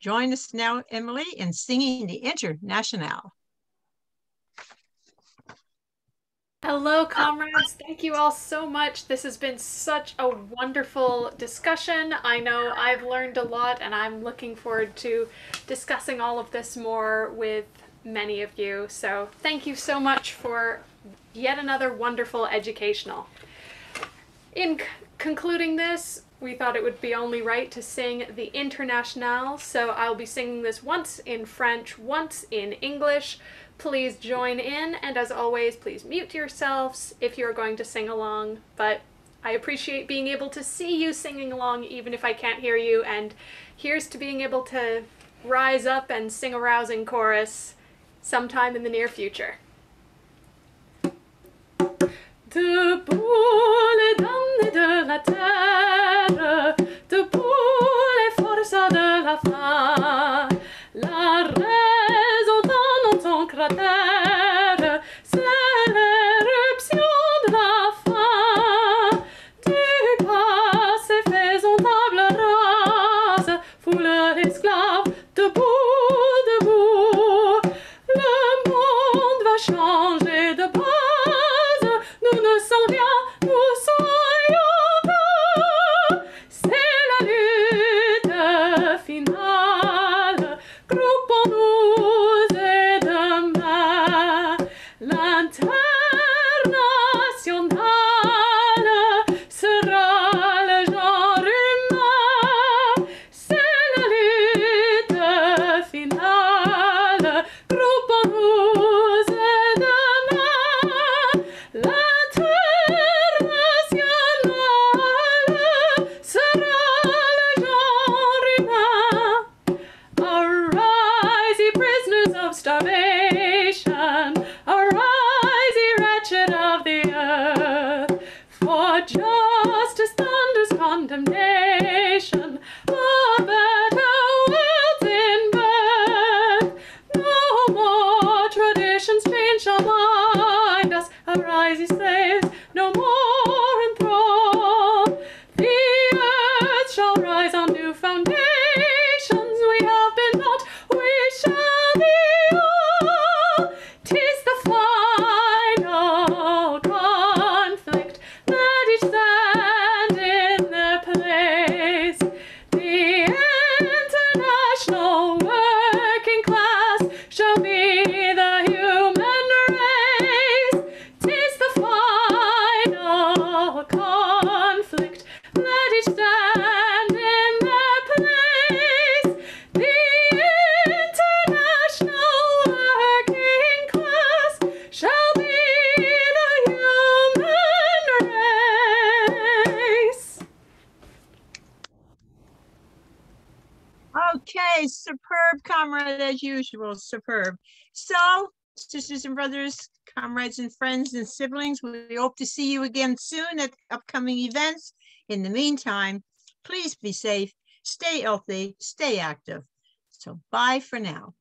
Join us now, Emily, in singing the Internationale. Hello, comrades. Thank you all so much. This has been such a wonderful discussion. I know I've learned a lot, and I'm looking forward to discussing all of this more with many of you. So thank you so much for yet another wonderful educational. In concluding this, we thought it would be only right to sing the Internationale. So I'll be singing this once in French, once in English. Please join in, and as always, please mute yourselves if you're going to sing along, but I appreciate being able to see you singing along even if I can't hear you, and here's to being able to rise up and sing a rousing chorus sometime in the near future. Debout les damnés de la terre, debout les forçats de la faim, la raison dans notre cratère, c'est l'éruption de la faim. Du passé faisons table rase, foule l'esclave, debout, debout. Le monde va changer de base. Shall be the human race. 'Tis the Okay, superb, comrade, as usual, superb. So, sisters and brothers, comrades and friends and siblings, we hope to see you again soon at upcoming events. In the meantime, please be safe, stay healthy, stay active. So bye for now.